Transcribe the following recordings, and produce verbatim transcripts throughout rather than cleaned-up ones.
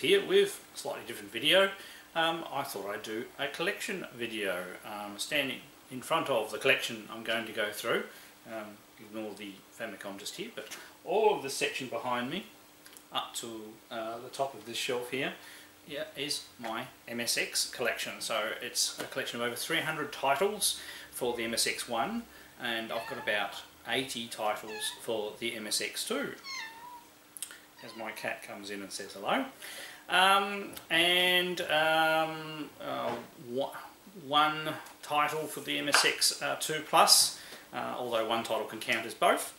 here with a slightly different video. Um, I thought I'd do a collection video. Um, standing in front of the collection I'm going to go through, um, ignore the Famicom just here, but all of the section behind me up to uh, the top of this shelf here, yeah, is my M S X collection. So it's a collection of over three hundred titles for the M S X one, and I've got about eighty titles for the M S X two. As my cat comes in and says hello. Um, and um, uh, one title for the M S X two plus, uh, although one title can count as both.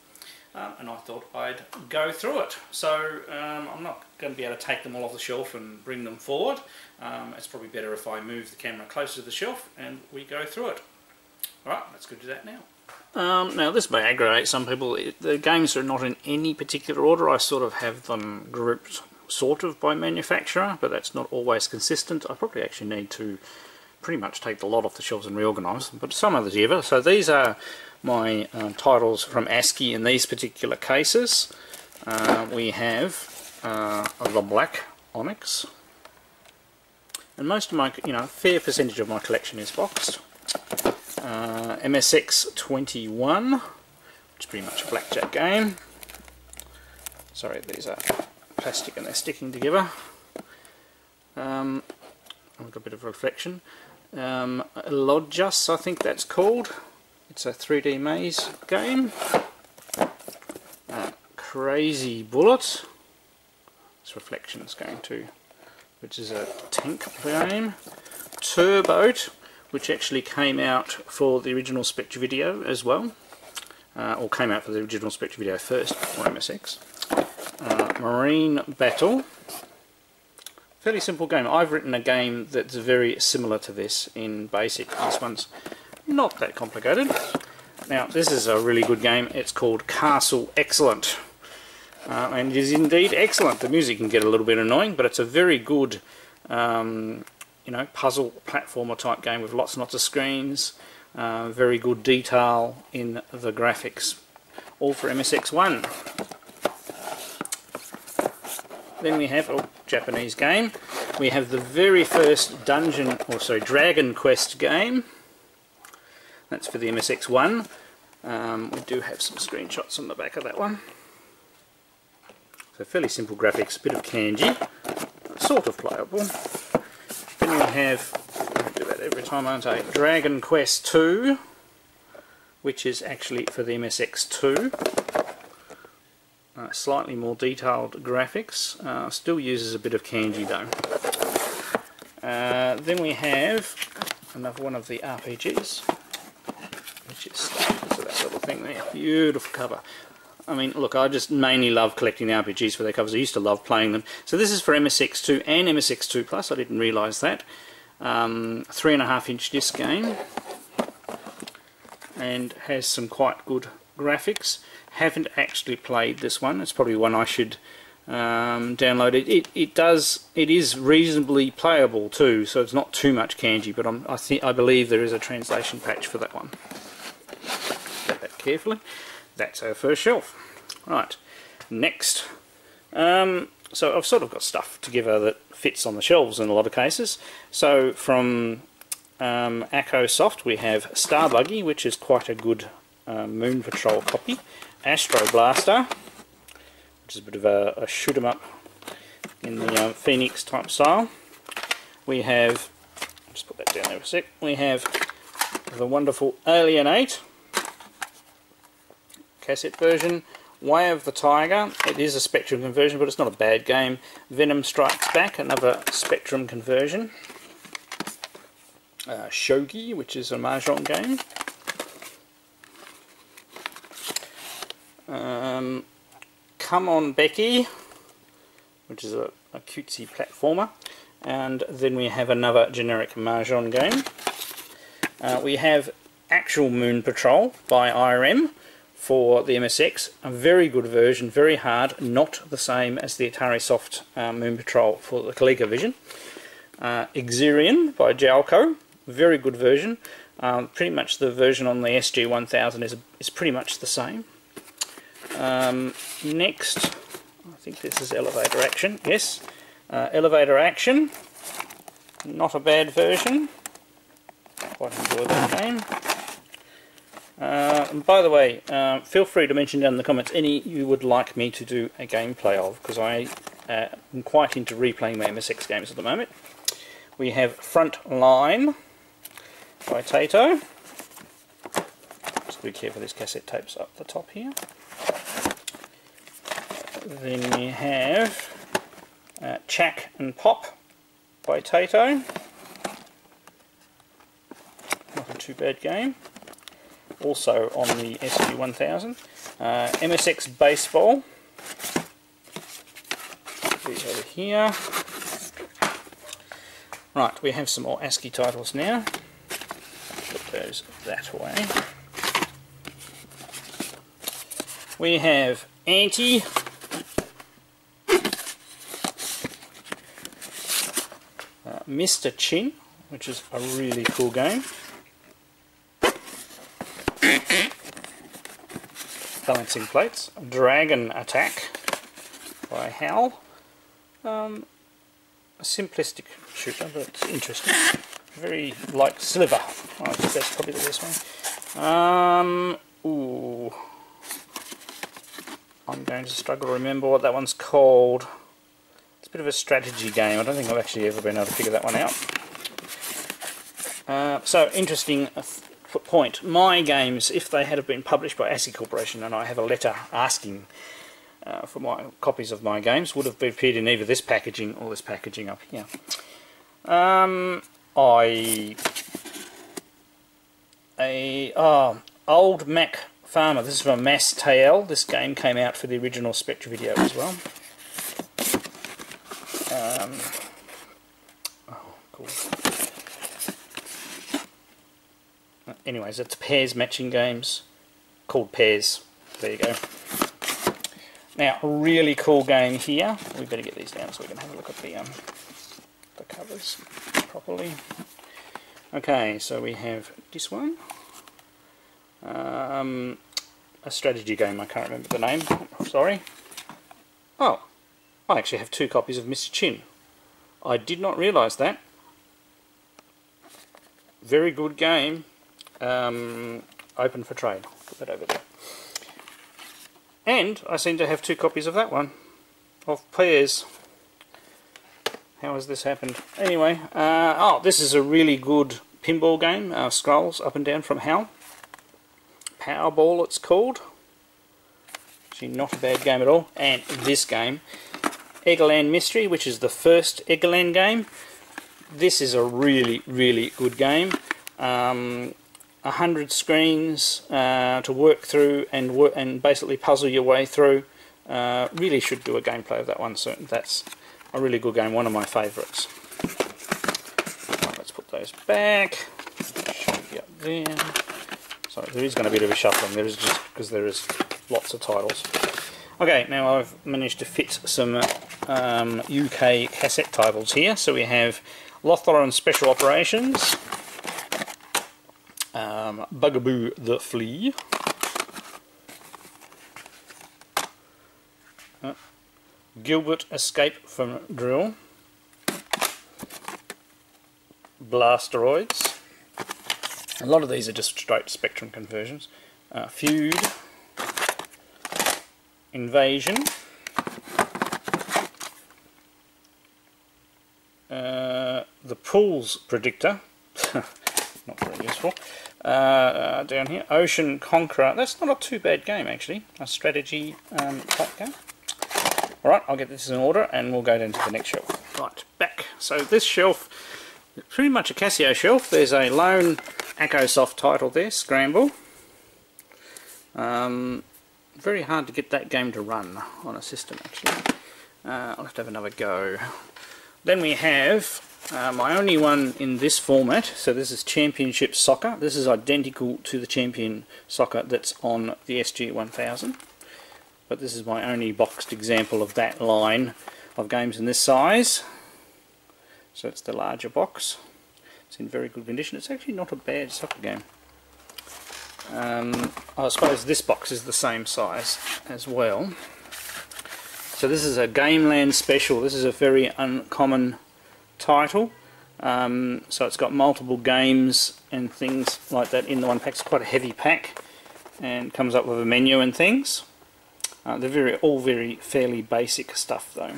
Um, and I thought I'd go through it. So um, I'm not going to be able to take them all off the shelf and bring them forward. Um, it's probably better if I move the camera closer to the shelf and we go through it. Alright, let's go do that now. Um, now this may aggravate some people. The games are not in any particular order. I sort of have them grouped sort of by manufacturer, but that's not always consistent. I probably actually need to pretty much take the lot off the shelves and reorganise them, but some others ever. So these are my uh, titles from ASCII in these particular cases. Uh, we have uh, the Black Onyx, and most of my, you know, a fair percentage of my collection is boxed. Uh, M S X Twenty One, which is pretty much a blackjack game. Sorry, these are plastic and they're sticking together. Um, I've got a bit of reflection. Um, Logis, I think that's called. It's a three D maze game. Uh, Crazy Bullet. It's Reflections game too, which is a tank game. Turbo'd, which actually came out for the original Spectravideo as well, uh, or came out for the original Spectravideo first before M S X. Uh, Marine Battle, fairly simple game. I've written a game that's very similar to this in BASIC. This one's not that complicated. Now this is a really good game. It's called Castle Excellent, uh, and it is indeed excellent. The music can get a little bit annoying, but it's a very good um, you know, puzzle platformer type game with lots and lots of screens, uh, very good detail in the graphics, all for M S X one. Then we have a oh, Japanese game. We have the very first dungeon, or sorry, Dragon Quest game. That's for the M S X one. Um, we do have some screenshots on the back of that one. So fairly simple graphics, a bit of kanji, sort of playable. We have, I do that every time, aren't I? Dragon Quest two, which is actually for the M S X two. Uh, slightly more detailed graphics, uh, still uses a bit of kanji though. Uh, then we have another one of the R P Gs, which is so that sort of thing there. Beautiful cover. I mean, look, I just mainly love collecting the R P Gs for their covers. I used to love playing them. So this is for M S X two and M S X two plus. I didn't realise that. Um, three and a half inch disc game, and has some quite good graphics. Haven't actually played this one. It's probably one I should um, download. It, it it does. It is reasonably playable too, so it's not too much kanji. But I'm, I think I believe there is a translation patch for that one. Get that carefully. That's our first shelf. Right, next. Um, so I've sort of got stuff together that fits on the shelves in a lot of cases. So from um, Echo Soft we have Star Buggy, which is quite a good uh, Moon Patrol copy. Astro Blaster, which is a bit of a, a shoot 'em up in the uh, Phoenix type style. We have, just put that down there for a sec. We have the wonderful Alien eight. Cassette version. Way of the Tiger, it is a Spectrum conversion, but it's not a bad game. Venom Strikes Back, another Spectrum conversion. Uh, Shogi, which is a Mahjong game. Um, Come On Becky, which is a, a cutesy platformer. And then we have another generic Mahjong game. Uh, we have actual Moon Patrol by I R M. For the M S X, a very good version, very hard, not the same as the Atari Soft uh, Moon Patrol for the ColecoVision. Uh, Exerion by Jalco, very good version. Um, pretty much the version on the S G one thousand is, is pretty much the same. Um, next, I think this is Elevator Action, yes. Uh, Elevator Action, not a bad version, quite enjoy that game. Uh, and by the way, uh, feel free to mention down in the comments any you would like me to do a gameplay of, because I uh, am quite into replaying my M S X games at the moment. We have Frontline by Taito. Just be careful, these cassette tapes up the top here. Then we have uh, Chak and Pop by Taito. Not a too bad game. Also on the S G one thousand. Uh, M S X Baseball. These over here. Right, we have some more ASCII titles now. Put those that way. We have Anti. Uh, Mister Chin, which is a really cool game. Balancing plates. Dragon Attack by Hal. Um, a simplistic shooter, but interesting. Very like Sliver. Oh, I think that's probably the best one. Um, ooh. I'm going to struggle to remember what that one's called. It's a bit of a strategy game. I don't think I've actually ever been able to figure that one out. Uh, so, interesting point. My games, if they had been published by ASCII Corporation, and I have a letter asking uh, for my copies of my games, would have appeared in either this packaging or this packaging up here. Um, I a oh, Old Mac Farmer. This is from Mass T L. This game came out for the original Spectravideo as well. Um, oh, cool. Anyways, that's Pairs matching games called Pairs. There you go. Now, really cool game here. We better get these down so we can have a look at the um, the covers properly. Okay, so we have this one, um, a strategy game. I can't remember the name. Sorry. Oh, I actually have two copies of Mister Chin. I did not realise that. Very good game. Um, open for trade. Put that over there. And I seem to have two copies of that one, of Pairs. How has this happened? Anyway, uh, oh, this is a really good pinball game. Uh, scrolls up and down from Hal. Powerball, it's called. Actually, not a bad game at all. And this game, Eggland Mystery, which is the first Eggland game. This is a really, really good game. Um, a hundred screens uh, to work through and work and basically puzzle your way through. Uh, really should do a gameplay of that one soon. That's a really good game, one of my favourites. Right, let's put those back. Should be up there. Sorry, there is going to be a bit of a shuffling. There is just because there is lots of titles. Okay, now I've managed to fit some um, U K cassette titles here. So we have Lothar and Special Operations. Um, Bugaboo the Flea. Uh, Gilbert Escape from Drill. Blasteroids. A lot of these are just straight Spectrum conversions. Uh, Feud. Invasion. Uh, the Pools Predictor. Not very useful. Uh, down here, Ocean Conqueror. That's not a too bad game, actually. A strategy um, type game. Alright, I'll get this in order and we'll go down to the next shelf. Right, back. So this shelf, pretty much a Casio shelf. There's a lone Echo Soft title there, Scramble. Um, very hard to get that game to run on a system, actually. Uh, I'll have to have another go. Then we have... Uh, my only one in this format, so this is Championship Soccer. This is identical to the Champion Soccer that's on the S G one thousand, but this is my only boxed example of that line of games in this size. So it's the larger box. It's in very good condition. It's actually not a bad soccer game. Um, I suppose this box is the same size as well. So this is a Gameland Special. This is a very uncommon title. Um, so it's got multiple games and things like that in the one pack. It's quite a heavy pack and comes up with a menu and things. Uh, they're very, all very fairly basic stuff though.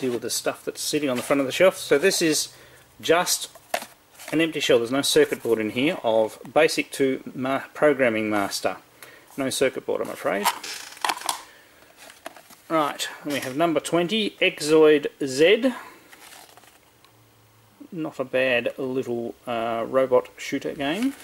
Deal with the stuff that's sitting on the front of the shelf. So this is just an empty shell. There's no circuit board in here of Basic to ma Programming Master. No circuit board, I'm afraid. Right, we have number twenty, Exoid Z. Not a bad little uh, robot shooter game.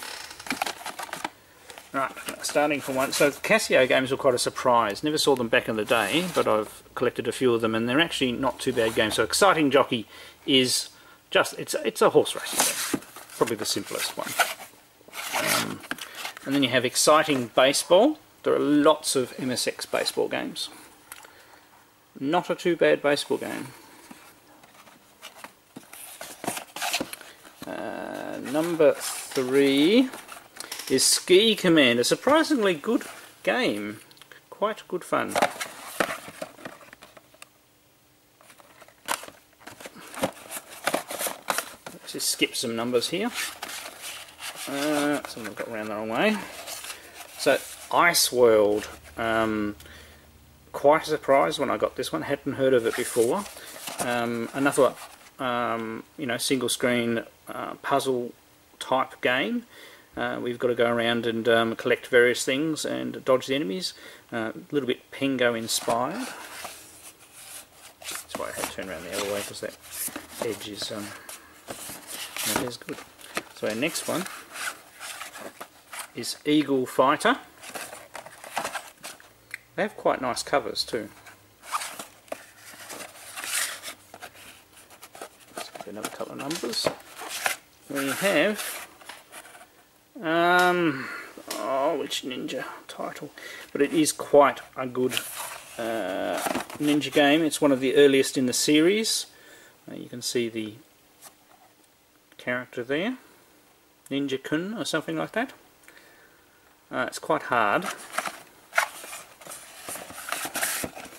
Right, starting from one. So Casio games were quite a surprise. Never saw them back in the day, but I've collected a few of them, and they're actually not too bad games. So Exciting Jockey is just, it's, it's a horse race game. Probably the simplest one. Um, and then you have Exciting Baseball. There are lots of M S X baseball games. Not a too bad baseball game. Uh, number three is Ski Command, a surprisingly good game. Quite good fun. Let's just skip some numbers here. Uh, some of them got round the wrong way. So, Ice World. Um, quite a surprise when I got this one. Hadn't heard of it before. Um, another, um, you know, single screen uh, puzzle type game. Uh, we've got to go around and um, collect various things and dodge the enemies. Uh, a little bit Pengo inspired. That's why I had to turn around the other way, because that edge is um, not as good. So our next one is Eagle Fighter. They have quite nice covers too. Let's get another couple of numbers. We have. Um, oh, which ninja title? But it is quite a good uh, ninja game. It's one of the earliest in the series. Uh, you can see the character there, Ninja Kun or something like that. Uh, it's quite hard.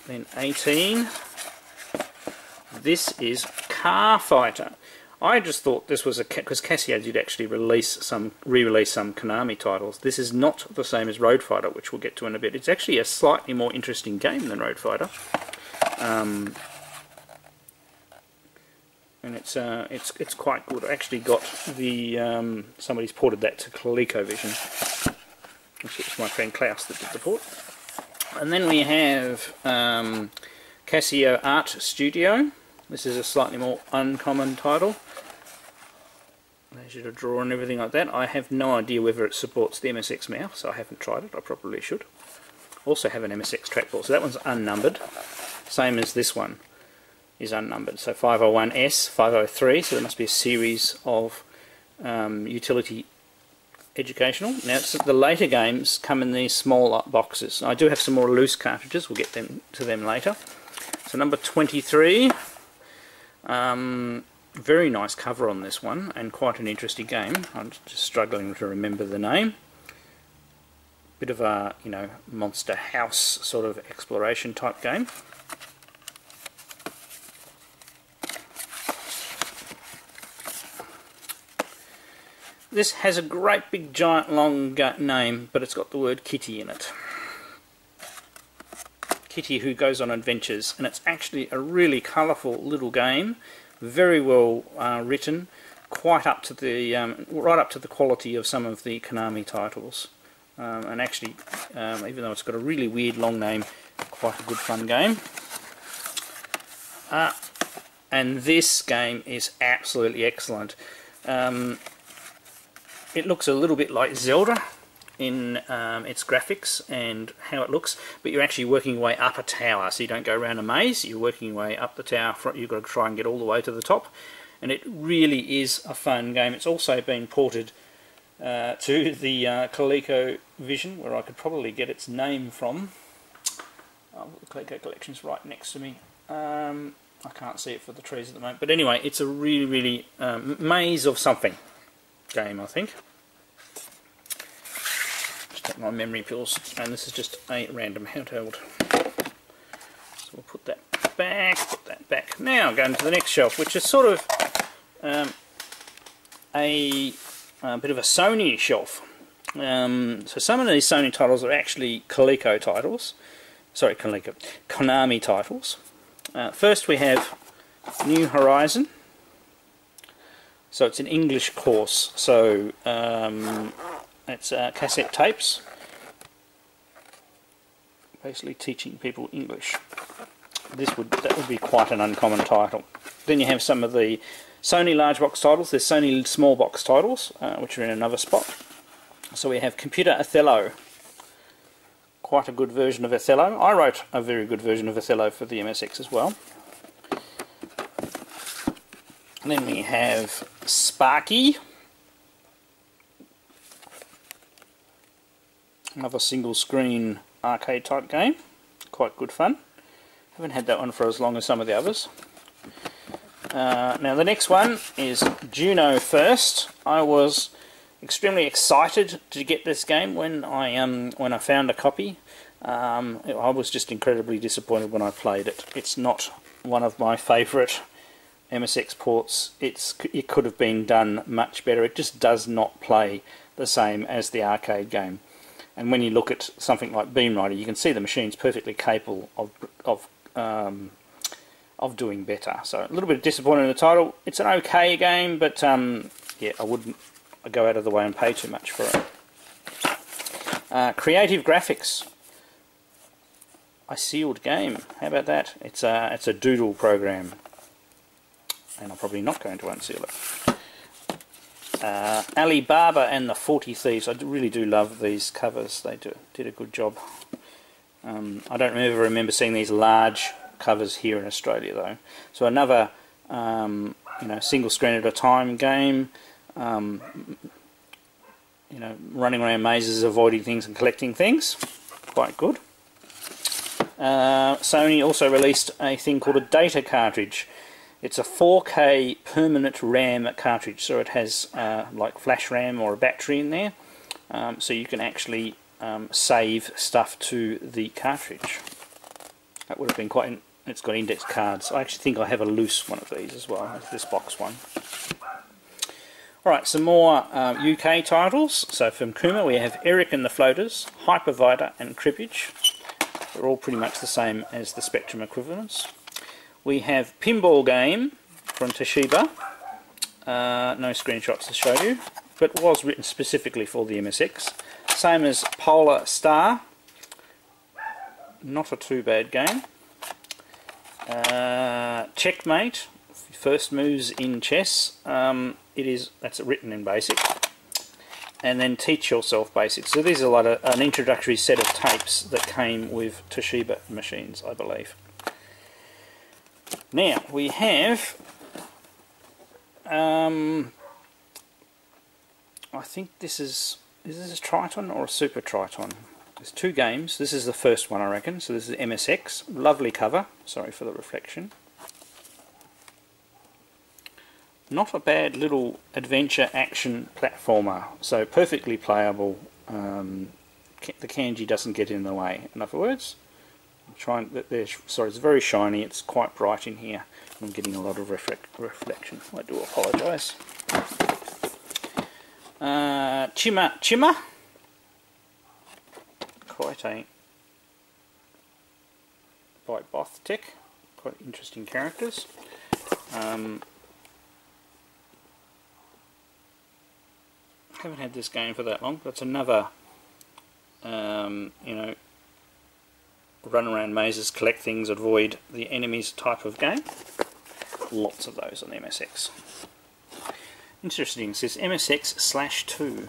Then eighteen. This is Car Fighter. I just thought this was a, because Casio did actually release some, re-release some Konami titles. This is not the same as Road Fighter, which we'll get to in a bit. It's actually a slightly more interesting game than Road Fighter, um, and it's uh, it's it's quite good. I actually got the um, somebody's ported that to ColecoVision. It's my friend Klaus that did the port. And then we have um, Casio Art Studio. This is a slightly more uncommon title. They should have drawn and everything like that. I have no idea whether it supports the M S X mouse, so I haven't tried it. I probably should. Also have an M S X trackball, so that one's unnumbered. Same as this one is unnumbered. So five oh one S, five oh three, so there must be a series of um, utility educational. Now it's, the later games come in these smaller boxes. I do have some more loose cartridges, we'll get them to them later. So number twenty-three. Um, very nice cover on this one, and quite an interesting game. I'm just struggling to remember the name. Bit of a, you know, monster house sort of exploration type game. This has a great big giant long name, but it's got the word Kitty in it. Kitty Who Goes on Adventures, and it's actually a really colourful little game, very well uh, written, quite up to the um, right up to the quality of some of the Konami titles, um, and actually, um, even though it's got a really weird long name, quite a good fun game. Uh, and this game is absolutely excellent. Um, it looks a little bit like Zelda in um, its graphics and how it looks, but you're actually working your way up a tower, so you don't go around a maze, you're working your way up the tower, you've got to try and get all the way to the top, and it really is a fun game. It's also been ported uh, to the uh, ColecoVision, where I could probably get its name from. Oh, the Coleco Collection's right next to me. Um, I can't see it for the trees at the moment, but anyway, it's a really, really um, maze of something game, I think. take my memory pills, and this is just a random handheld. So we'll put that back, put that back. Now going to the next shelf, which is sort of um, a, a bit of a Sony shelf. Um, so some of these Sony titles are actually Coleco titles, sorry Coleco, Konami titles. Uh, first we have New Horizon. So it's an English course, so um, it's uh, cassette tapes, basically teaching people English. This would that would be quite an uncommon title. Then you have some of the Sony large box titles. There's Sony small box titles, uh, which are in another spot. So we have Computer Othello, quite a good version of Othello. I wrote a very good version of Othello for the M S X as well. And then we have Sparky, another single screen arcade type game, quite good fun. Haven't had that one for as long as some of the others. Uh, now the next one is Juno First. I was extremely excited to get this game when I um when I found a copy. Um, I was just incredibly disappointed when I played it. It's not one of my favourite M S X ports. It's it could have been done much better. It just does not play the same as the arcade game. And when you look at something like Beam Rider, you can see the machine's perfectly capable of of um, of doing better. So a little bit disappointed in the title. It's an okay game, but um, yeah, I wouldn't go out of the way and pay too much for it. Uh, creative Graphics, a sealed game. How about that? It's a it's a doodle program. And I'm probably not going to unseal it. Uh, Alibaba and the forty Thieves. I really do love these covers. They do, did a good job. Um, I don't ever remember seeing these large covers here in Australia though. So another um, you know, single screen at a time game. Um, you know, running around mazes, avoiding things and collecting things. Quite good. Uh, Sony also released a thing called a data cartridge. It's a four K permanent RAM cartridge, so it has uh, like flash RAM or a battery in there, um, so you can actually um, save stuff to the cartridge. That would have been quite. In it's got index cards. I actually think I have a loose one of these as well. This box one. All right, some more uh, U K titles. So from Kuma we have Eric and the Floaters, Hypervider, and Cribbage. They're all pretty much the same as the Spectrum equivalents. We have Pinball Game from Toshiba, uh, no screenshots to show you, but was written specifically for the M S X. Same as Polar Star, not a too bad game. Uh, Checkmate, first moves in chess, um, it is that's written in BASIC. And then Teach Yourself BASIC. So these are like a, an introductory set of tapes that came with Toshiba machines, I believe. Now we have, um, I think this is, is this a Triton or a Super Triton? There's two games. This is the first one I reckon, so this is M S X, lovely cover, sorry for the reflection. Not a bad little adventure action platformer, so perfectly playable, um, the kanji doesn't get in the way, in other words. Trying that there, sorry, it's very shiny. It's quite bright in here. I'm getting a lot of reflect, reflection. I do apologise. Uh, Chima, Chima, quite a by Both Tech. Quite interesting characters. Um, haven't had this game for that long. That's another, um, you know. Run around mazes, collect things, avoid the enemies type of game. Lots of those on the M S X. Interesting, it says M S X slash two.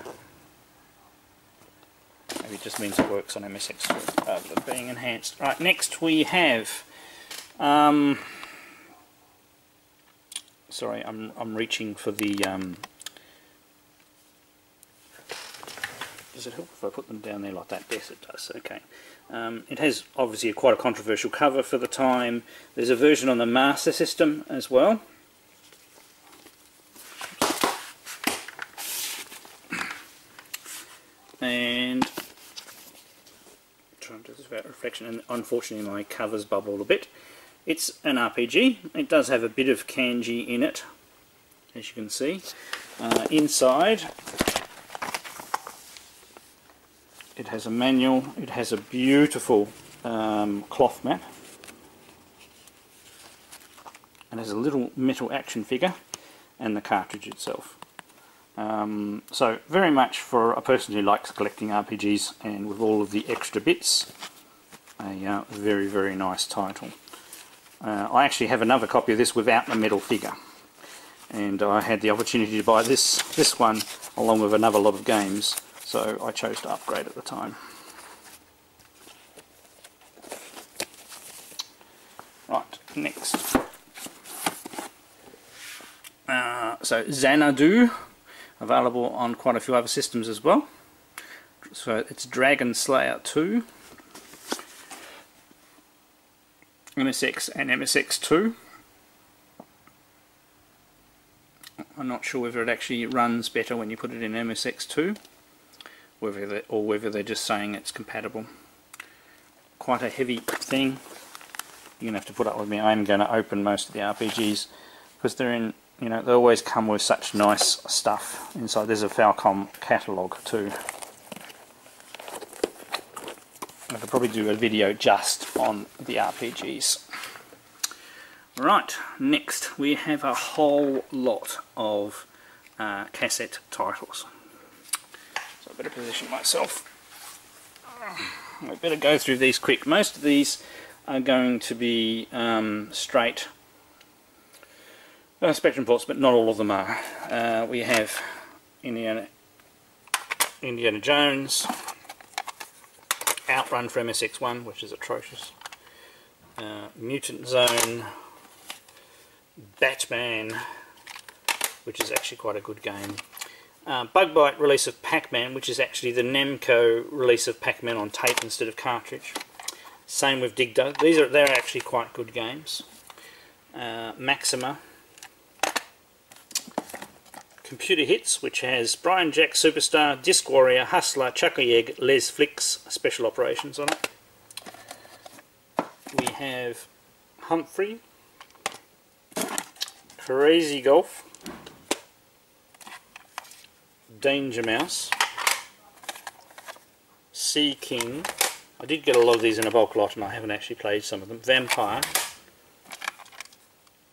Maybe it just means it works on M S X rather than being enhanced. Right, next we have. Um, sorry, I'm I'm reaching for the. Um, Does it help if I put them down there like that? Yes, it does. Okay. Um, it has obviously a, quite a controversial cover for the time. There's a version on the Master System as well. And It's about reflection, and unfortunately my cover's bubbled a bit. It's an R P G. It does have a bit of kanji in it, as you can see. Uh, inside, it has a manual. It has a beautiful um, cloth map. And has a little metal action figure and the cartridge itself. Um, so very much for a person who likes collecting R P Gs and with all of the extra bits, a uh, very very nice title. Uh, I actually have another copy of this without the metal figure, and I had the opportunity to buy this this one along with another lot of games, so I chose to upgrade at the time. Right, next. Uh, so Xanadu, available on quite a few other systems as well. So it's Dragon Slayer two, M S X and M S X two. I'm not sure whether it actually runs better when you put it in M S X two, whether they, or whether they're just saying it's compatible. Quite a heavy thing. You're going to have to put up with me. I'm going to open most of the R P Gs because they're in. You know, they always come with such nice stuff inside. There's a Falcom catalogue too. I could probably do a video just on the R P Gs. Right, next we have a whole lot of uh, cassette titles. So I better position myself. I better go through these quick. Most of these are going to be um, straight Uh, Spectrum ports, but not all of them are. Uh, we have Indiana, Indiana Jones, Outrun for M S X one, which is atrocious, uh, Mutant Zone, Batman, which is actually quite a good game, uh, Bug Bite release of Pac-Man, which is actually the Namco release of Pac-Man on tape instead of cartridge. Same with Dig Dug. These are they're actually quite good games. Uh, Maxima. Computer Hits, which has Brian Jack Superstar, Disc Warrior, Hustler, Chucky Egg, Les Flicks, Special Operations on it. We have Humphrey, Crazy Golf, Danger Mouse, Sea King. I did get a lot of these in a bulk lot and I haven't actually played some of them. Vampire,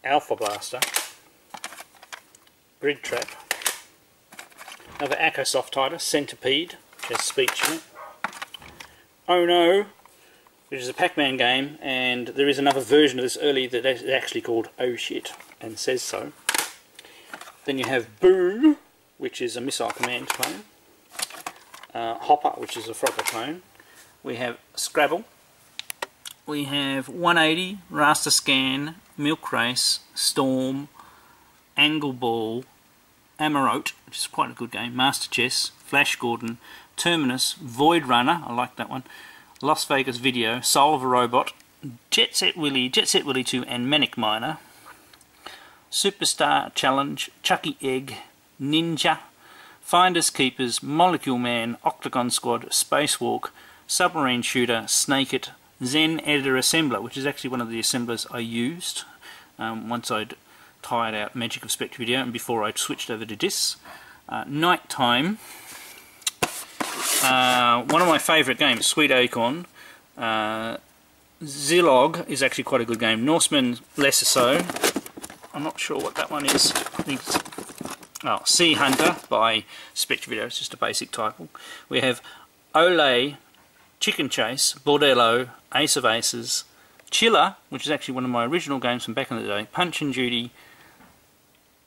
Alpha Blaster, Grid Trap, another Echo Soft title, Centipede, which has speech in it. Oh No, which is a Pac-Man game, and there is another version of this early that is actually called Oh Shit, and says so. Then you have Boom, which is a Missile Command clone. Uh, Hopper, which is a Frogger clone. We have Scrabble. We have one eighty, Raster Scan, Milk Race, Storm, Angle Ball, Amarot, which is quite a good game, Master Chess, Flash Gordon, Terminus, Void Runner, I like that one, Las Vegas Video, Soul of a Robot, Jet Set Willy, Jet Set Willy two and Manic Miner, Superstar Challenge, Chucky Egg, Ninja, Finders Keepers, Molecule Man, Octagon Squad, Spacewalk, Submarine Shooter, Snake It, Zen Editor Assembler, which is actually one of the assemblers I used um, once I'd tired out Magic of Spectravideo and before I switched over to discs. Uh, Nighttime, uh, one of my favourite games, Sweet Acorn. Uh, Zilog is actually quite a good game. Norseman, lesser so. I'm not sure what that one is. I think it's, oh, Sea Hunter by Spectravideo, it's just a basic title. We have Olay, Chicken Chase, Bordello, Ace of Aces, Chiller, which is actually one of my original games from back in the day, Punch and Judy,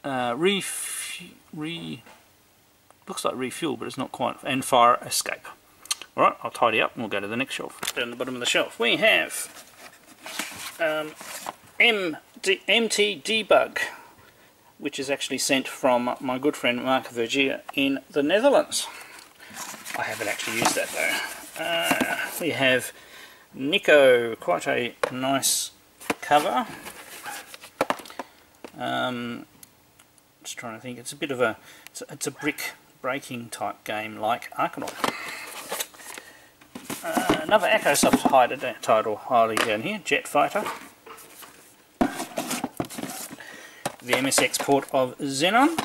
Uh, ref re looks like Refuel, but it's not quite, and Fire Escape. Alright, I'll tidy up and we'll go to the next shelf. Down the bottom of the shelf we have um, M T Debug, which is actually sent from my good friend Mark Vergier in the Netherlands. I haven't actually used that though. Uh, we have Nico, quite a nice cover. Um, Just trying to think, it's a bit of a, it's a, it's a brick breaking type game like Arkanoid. Uh, another Echo Soft title highly down here, Jet Fighter. The M S X port of Xenon.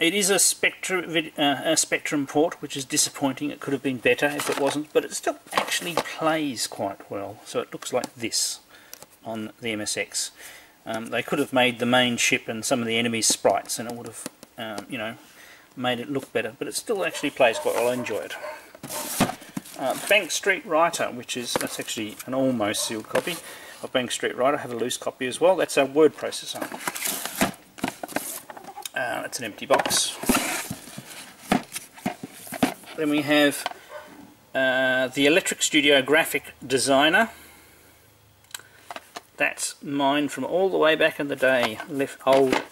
It is a, Spectra, uh, a Spectrum port, which is disappointing. It could have been better if it wasn't, but it still actually plays quite well. So it looks like this on the M S X. Um, they could have made the main ship and some of the enemies sprites, and it would have, um, you know, made it look better. But it still actually plays quite well. I enjoy it. Uh, Bank Street Writer, which is that's actually an almost sealed copy of Bank Street Writer. I have a loose copy as well. That's our word processor. Uh, that's an empty box. Then we have uh, the Electric Studio Graphic Designer. That's mine from all the way back in the day, left old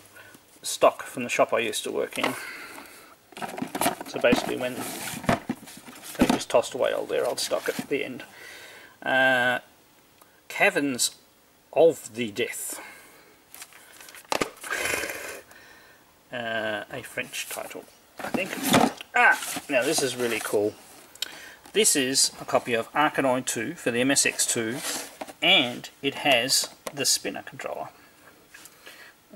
stock from the shop I used to work in. So basically, when they just tossed away all their old stock at the end. Uh, Caverns of the Death. Uh, a French title, I think. Ah! Now this is really cool. This is a copy of Arkanoid two for the M S X two, and it has the spinner controller.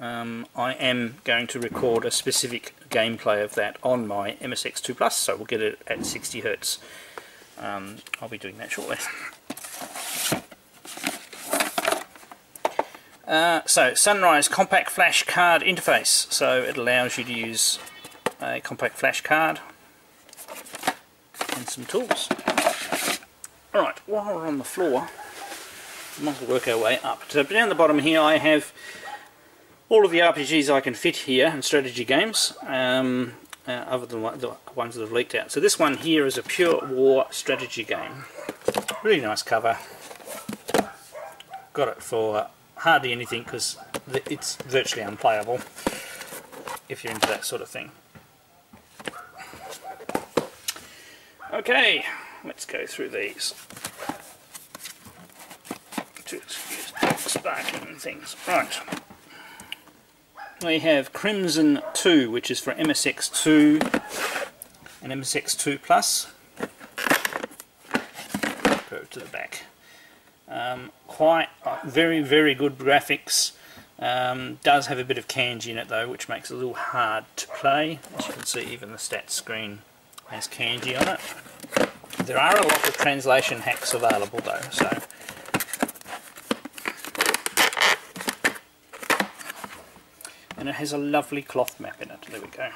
Um, I am going to record a specific gameplay of that on my M S X two plus, so we'll get it at sixty hertz. Um, I'll be doing that shortly. Uh, so, Sunrise Compact Flash Card Interface. So it allows you to use a compact flash card and some tools. Alright, while we're on the floor, we might as well work our way up. So down the bottom here I have all of the R P Gs I can fit here and strategy games, um, uh, other than the ones that have leaked out. So this one here is a pure war strategy game. Really nice cover. Got it for hardly anything because it's virtually unplayable if you're into that sort of thing. Okay, let's go through these. To excuse sparking and things. Right. We have Crimson two, which is for M S X two and M S X two plus. Go to the back. Um, quite uh, very very good graphics. Um, does have a bit of kanji in it though, which makes it a little hard to play. As you can see, even the stats screen has kanji on it. There are a lot of translation hacks available though, so and it has a lovely cloth map in it. There we go.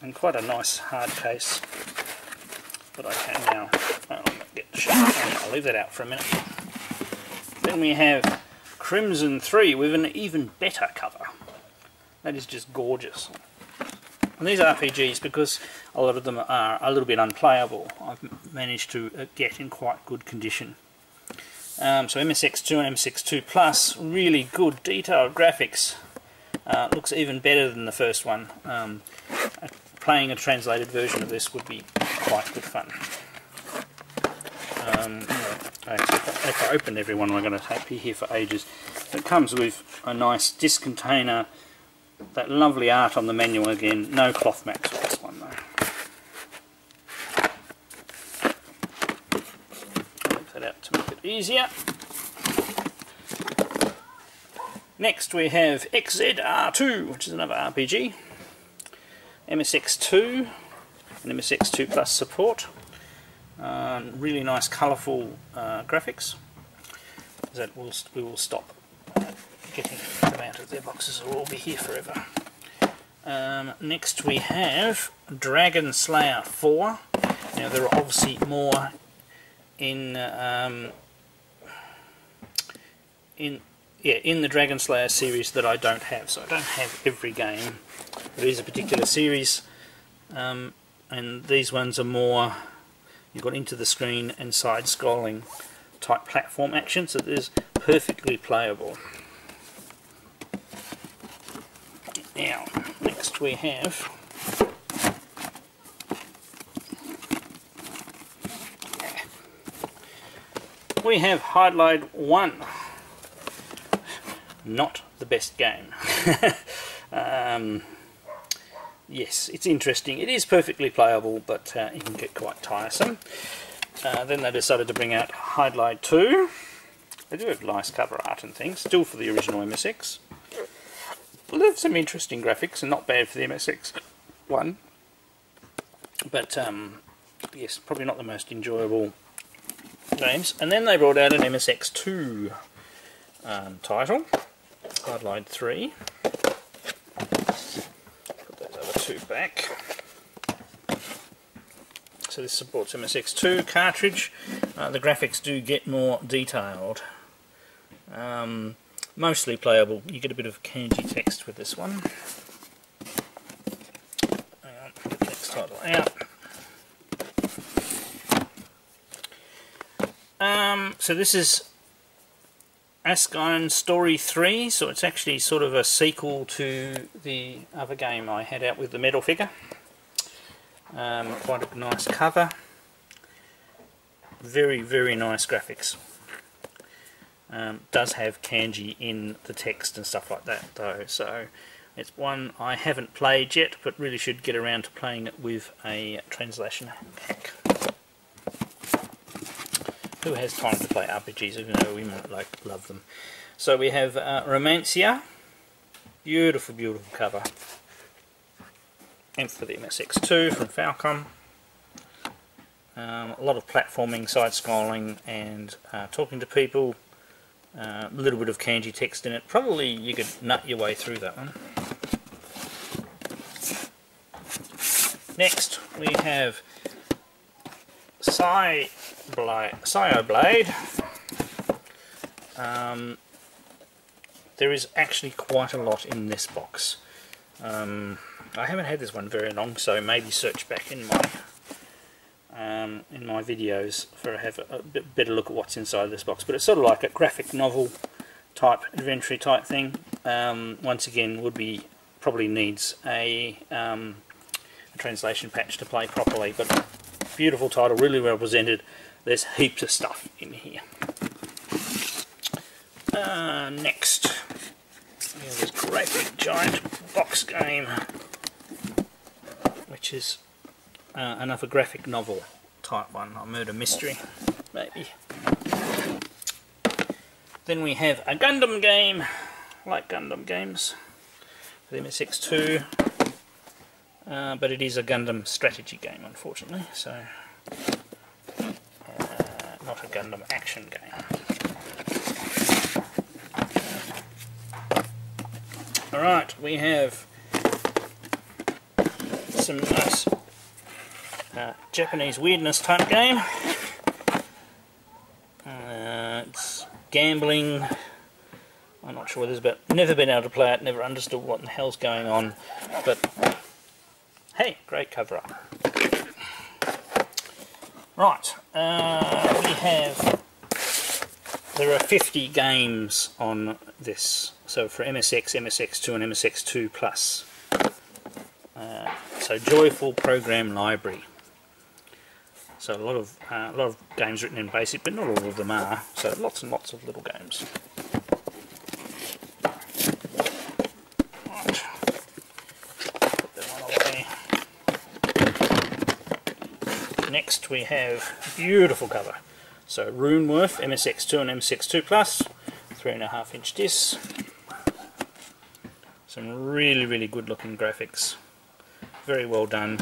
And quite a nice hard case. But I can now. I'll get the shot. I'll leave that out for a minute. Then we have Crimson three with an even better cover. That is just gorgeous. And these R P Gs, because a lot of them are a little bit unplayable, I've managed to get in quite good condition. Um, so M S X two and M S X two plus, really good detailed graphics. Uh, looks even better than the first one. Um, playing a translated version of this would be quite good fun. Um, if I open every one, we're going to be here for ages. It comes with a nice disc container, that lovely art on the manual again, no cloth mats for this one though. Put that out to make it easier. Next we have X Z R two, which is another R P G. M S X two. And M S X two plus support. Uh, really nice colourful uh, graphics. That will we will stop getting them out of their boxes, or we'll be here forever. Um, next we have Dragon Slayer four. Now there are obviously more in um, in yeah in the Dragon Slayer series that I don't have, so I don't have every game. There is a particular series. Um, And these ones are more, you've got into the screen and side-scrolling type platform action, so this is perfectly playable. Now, next we have we have Hydlide one. Not the best game. um, yes, it's interesting. It is perfectly playable, but uh, it can get quite tiresome. Uh, then they decided to bring out Hydlide two. They do have nice cover art and things, still for the original M S X. Well, they have some interesting graphics, and not bad for the M S X one. But, um, yes, probably not the most enjoyable games. And then they brought out an M S X two um, title, Hydlide three. Put those other two back. So this supports M S X two cartridge. Uh, the graphics do get more detailed. Um, mostly playable. You get a bit of kanji text with this one. Hang on, get the next title out. Um, so this is ASCII Story three, so it's actually sort of a sequel to the other game I had out with the metal figure. Um, quite a nice cover. Very, very nice graphics. Um, does have kanji in the text and stuff like that though, so it's one I haven't played yet, but really should get around to playing it with a translation hack. Who has time to play R P Gs, even though we might like love them? So we have uh, Romancia. Beautiful, beautiful cover. And for the M S X two from Falcom. Um, a lot of platforming, side-scrolling, and uh, talking to people. Uh, a little bit of kanji text in it. Probably you could nut your way through that one. Next we have Scioblade. Um, there is actually quite a lot in this box. Um, I haven't had this one very long, so maybe search back in my um, in my videos for have a bit better look at what's inside this box. But it's sort of like a graphic novel type, adventure type thing. Um, once again, would be probably needs a, um, a translation patch to play properly. But beautiful title, really well presented. There's heaps of stuff in here. Uh, next, we have this great big giant box game, which is uh, another graphic novel type one, a murder mystery, maybe. Then we have a Gundam game, like Gundam games, for the M S X two, uh, but it is a Gundam strategy game, unfortunately, so uh, not a Gundam action game. Alright, we have some nice uh, Japanese weirdness type game. Uh, it's gambling. I'm not sure what this is about. Never been able to play it, never understood what in the hell's going on, but hey, great cover up. Right, uh, we have, there are fifty games on this, so for M S X, M S X two and M S X two plus. Uh, so joyful program library. So a lot of uh, a lot of games written in BASIC, but not all of them are. So lots and lots of little games. Right. Put that one away. Next we have beautiful cover. So Runeworth M S X two and M S X two plus, three and a half inch discs. Some really really good looking graphics. Very well done.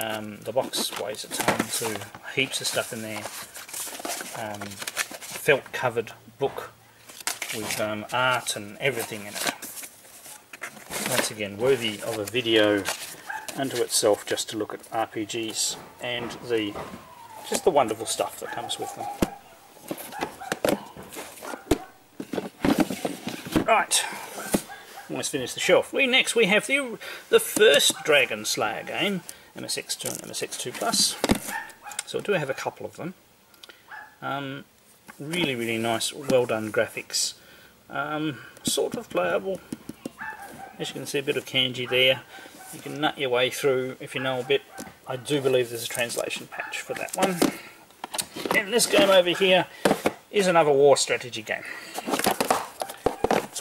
Um, the box weighs a ton, so heaps of stuff in there. Um, felt covered book with um, art and everything in it. Once again, worthy of a video unto itself just to look at R P Gs and the just the wonderful stuff that comes with them. Right. Almost finished the shelf. We next we have the the first Dragon Slayer game, M S X two and M S X two plus. So I do have a couple of them. Um, really really nice, well done graphics. Um, sort of playable. As you can see, a bit of kanji there. You can nut your way through if you know a bit. I do believe there's a translation patch for that one. And this game over here is another war strategy game.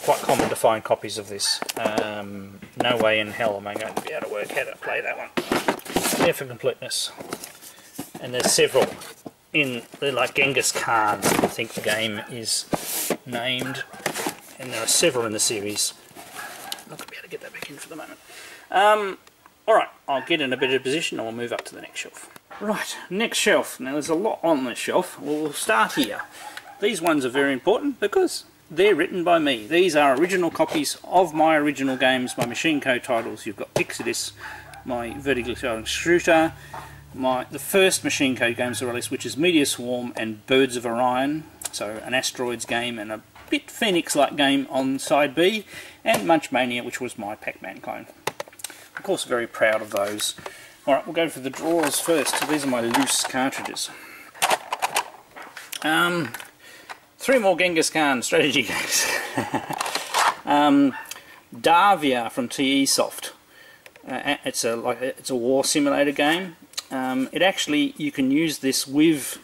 quite common to find copies of this. Um, no way in hell am I going to be able to work how to play that one. There for completeness. And there's several in, they're like Genghis Khan, I think the game is named. And there are several in the series. I'm not going to be able to get that back in for the moment. Um, Alright, I'll get in a better position and we'll move up to the next shelf. Right, next shelf. Now there's a lot on this shelf. We'll start here. These ones are very important because they're written by me. These are original copies of my original games, my machine code titles. You've got Exodus, my vertically scrolling shooter, my the first machine code games I released, which is Meteor Swarm and Birds of Orion, so an asteroids game and a bit Phoenix-like game on side B, and Munch Mania, which was my Pac-Man clone. Of course, very proud of those. Alright, we'll go for the drawers first. These are my loose cartridges. Um, three more Genghis Khan strategy games. um, Davia from T E Soft. Uh, it's a like it's a war simulator game. Um, it actually you can use this with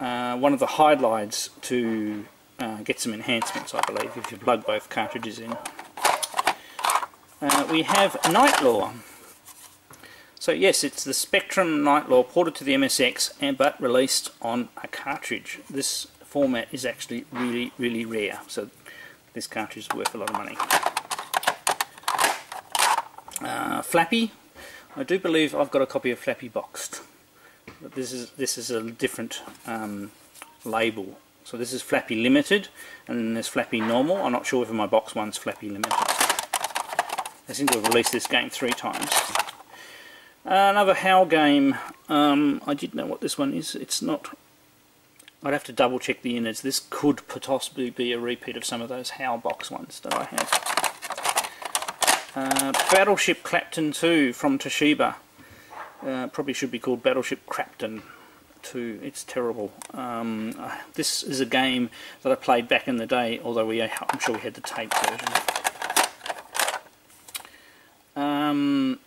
uh, one of the highlights to uh, get some enhancements, I believe, if you plug both cartridges in. Uh, we have Nightlore. So yes, it's the Spectrum Nightlore ported to the M S X, and but released on a cartridge. This format is actually really, really rare, so this cartridge is worth a lot of money. Uh, Flappy. I do believe I've got a copy of Flappy boxed, but this is this is a different um, label. So this is Flappy Limited, and then there's Flappy Normal. I'm not sure whether my box one's Flappy Limited. I seem to have released this game three times. Uh, another Hal game. Um, I didn't know what this one is. It's not... I'd have to double check the innards. This could possibly be a repeat of some of those Hal box ones that I have. Uh, Battleship Clapton two from Toshiba. Uh, probably should be called Battleship Crapton two. It's terrible. Um, uh, this is a game that I played back in the day, although we, I'm sure we had the tape version. Um,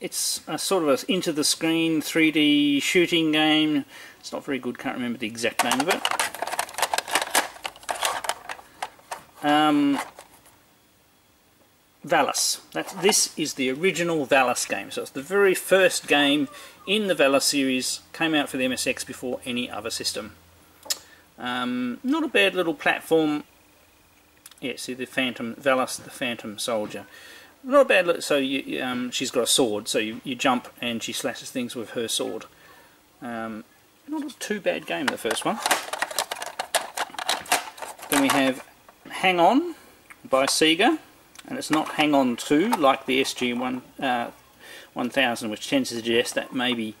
it's a sort of a into the screen three D shooting game. It's not very good, can't remember the exact name of it. Um, Valis. That's, this is the original Valis game, so it's the very first game in the Valis series, came out for the M S X before any other system. Um, not a bad little platform. Yeah, see the Phantom, Valis the Phantom Soldier. Not a bad look, so you, um, she's got a sword, so you, you jump and she slashes things with her sword. Um, not a too bad game, the first one. Then we have Hang On by Sega, and it's not Hang On two like the S G one thousand, which tends to suggest that maybe,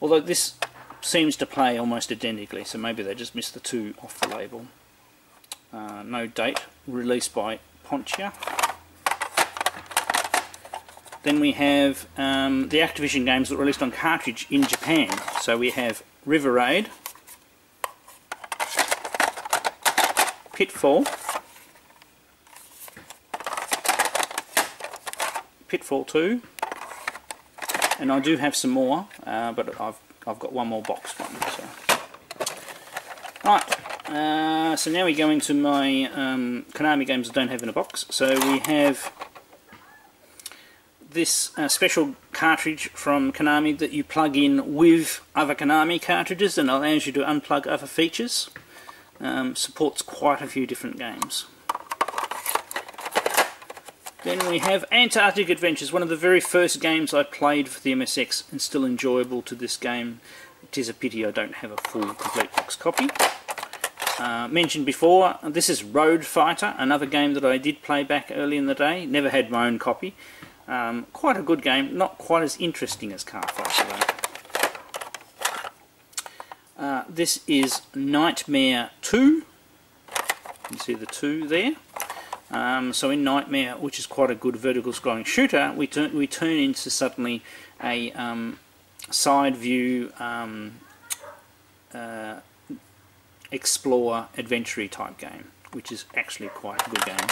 although this seems to play almost identically, so maybe they just missed the two off the label. Uh, no date, released by Pontia. Then we have um, the Activision games that were released on cartridge in Japan. So we have River Raid, Pitfall, Pitfall two, and I do have some more, uh, but I've I've got one more box one. So. Right. Uh, so now we go into my um, Konami games I don't have in a box. So we have this uh, special cartridge from Konami that you plug in with other Konami cartridges and allows you to unplug other features. Um, supports quite a few different games. Then we have Antarctic Adventures, one of the very first games I played for the M S X and still enjoyable to this game. It is a pity I don't have a full complete box copy. Uh, mentioned before, this is Road Fighter, another game that I did play back early in the day. Never had my own copy. Um, quite a good game, not quite as interesting as Car Fighter though. Uh, this is Nightmare two. You can see the two there. Um, so in Nightmare, which is quite a good vertical scrolling shooter, we turn we turn into suddenly a um, side view. Um, uh, Explore adventure type game, which is actually quite a good game.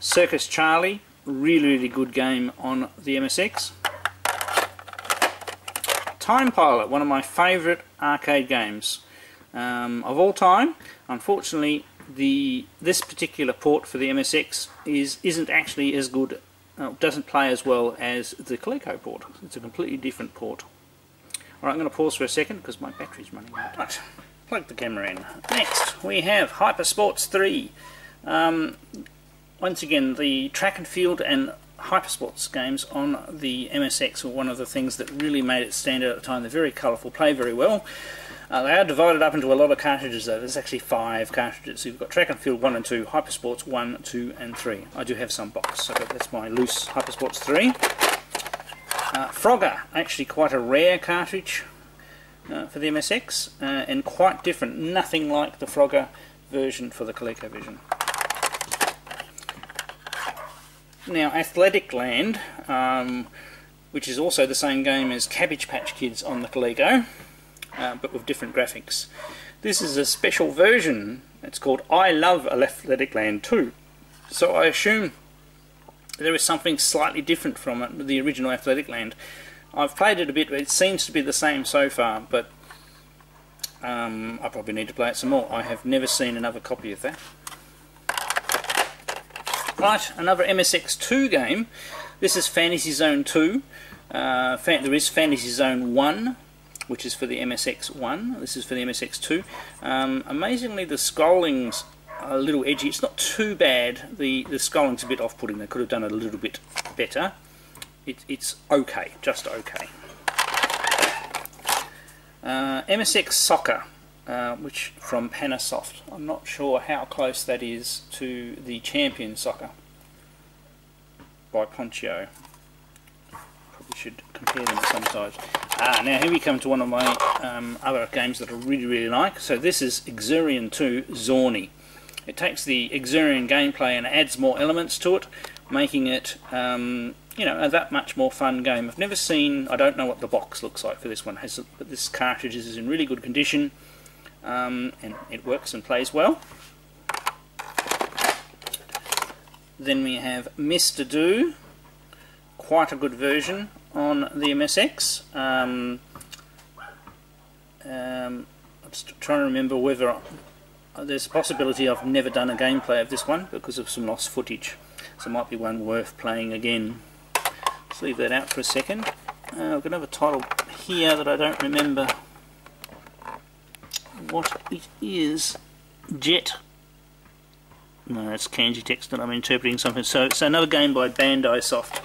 Circus Charlie, really really good game on the M S X. Time Pilot, one of my favourite arcade games. um, of all time. Unfortunately, the this particular port for the M S X is isn't actually as good, uh, doesn't play as well as the Coleco port. It's a completely different port. Alright, I'm going to pause for a second because my battery's running out. Right, plug the camera in. Next, we have Hyper Sports three. Um, once again, the track and field and Hypersports games on the M S X were one of the things that really made it stand out at the time. They're very colourful, play very well. Uh, they are divided up into a lot of cartridges though. There's actually five cartridges. You've got Track and Field one and two, Hypersports one, two and three. I do have some box, so that's my loose Hypersports three. Uh, Frogger, actually quite a rare cartridge uh, for the M S X, uh, and quite different. Nothing like the Frogger version for the ColecoVision. Now, Athletic Land, um, which is also the same game as Cabbage Patch Kids on the Coleco, uh, but with different graphics. This is a special version. It's called I Love Athletic Land two. So I assume there is something slightly different from it, the original Athletic Land. I've played it a bit, but it seems to be the same so far, but um, I probably need to play it some more. I have never seen another copy of that. Right, another M S X two game. This is Fantasy Zone two. Uh, fan there is Fantasy Zone one, which is for the M S X one. This is for the M S X two. Um, amazingly, the scrolling's a little edgy. It's not too bad. The, the scrolling's a bit off-putting. They could have done it a little bit better. It, it's okay, just okay. Uh, M S X Soccer. Uh, which from Panasoft. I'm not sure how close that is to the Champion Soccer by Ponchio. Probably should compare them at some size. Ah, now here we come to one of my um, other games that I really, really like. So this is Exerion two Zorni. It takes the Exerion gameplay and adds more elements to it, making it, um, you know, a that much more fun game. I've never seen, I don't know what the box looks like for this one, but this cartridge is in really good condition. Um, and it works and plays well. Then we have Mister Do, quite a good version on the M S X. Um, um, I'm just trying to remember whether I, there's a possibility I've never done a gameplay of this one because of some lost footage, so it might be one worth playing again. Let's leave that out for a second. Uh, I've got another title here that I don't remember what it is. Jet. No, it's kanji text that I'm interpreting something. So it's another game by Bandai Soft.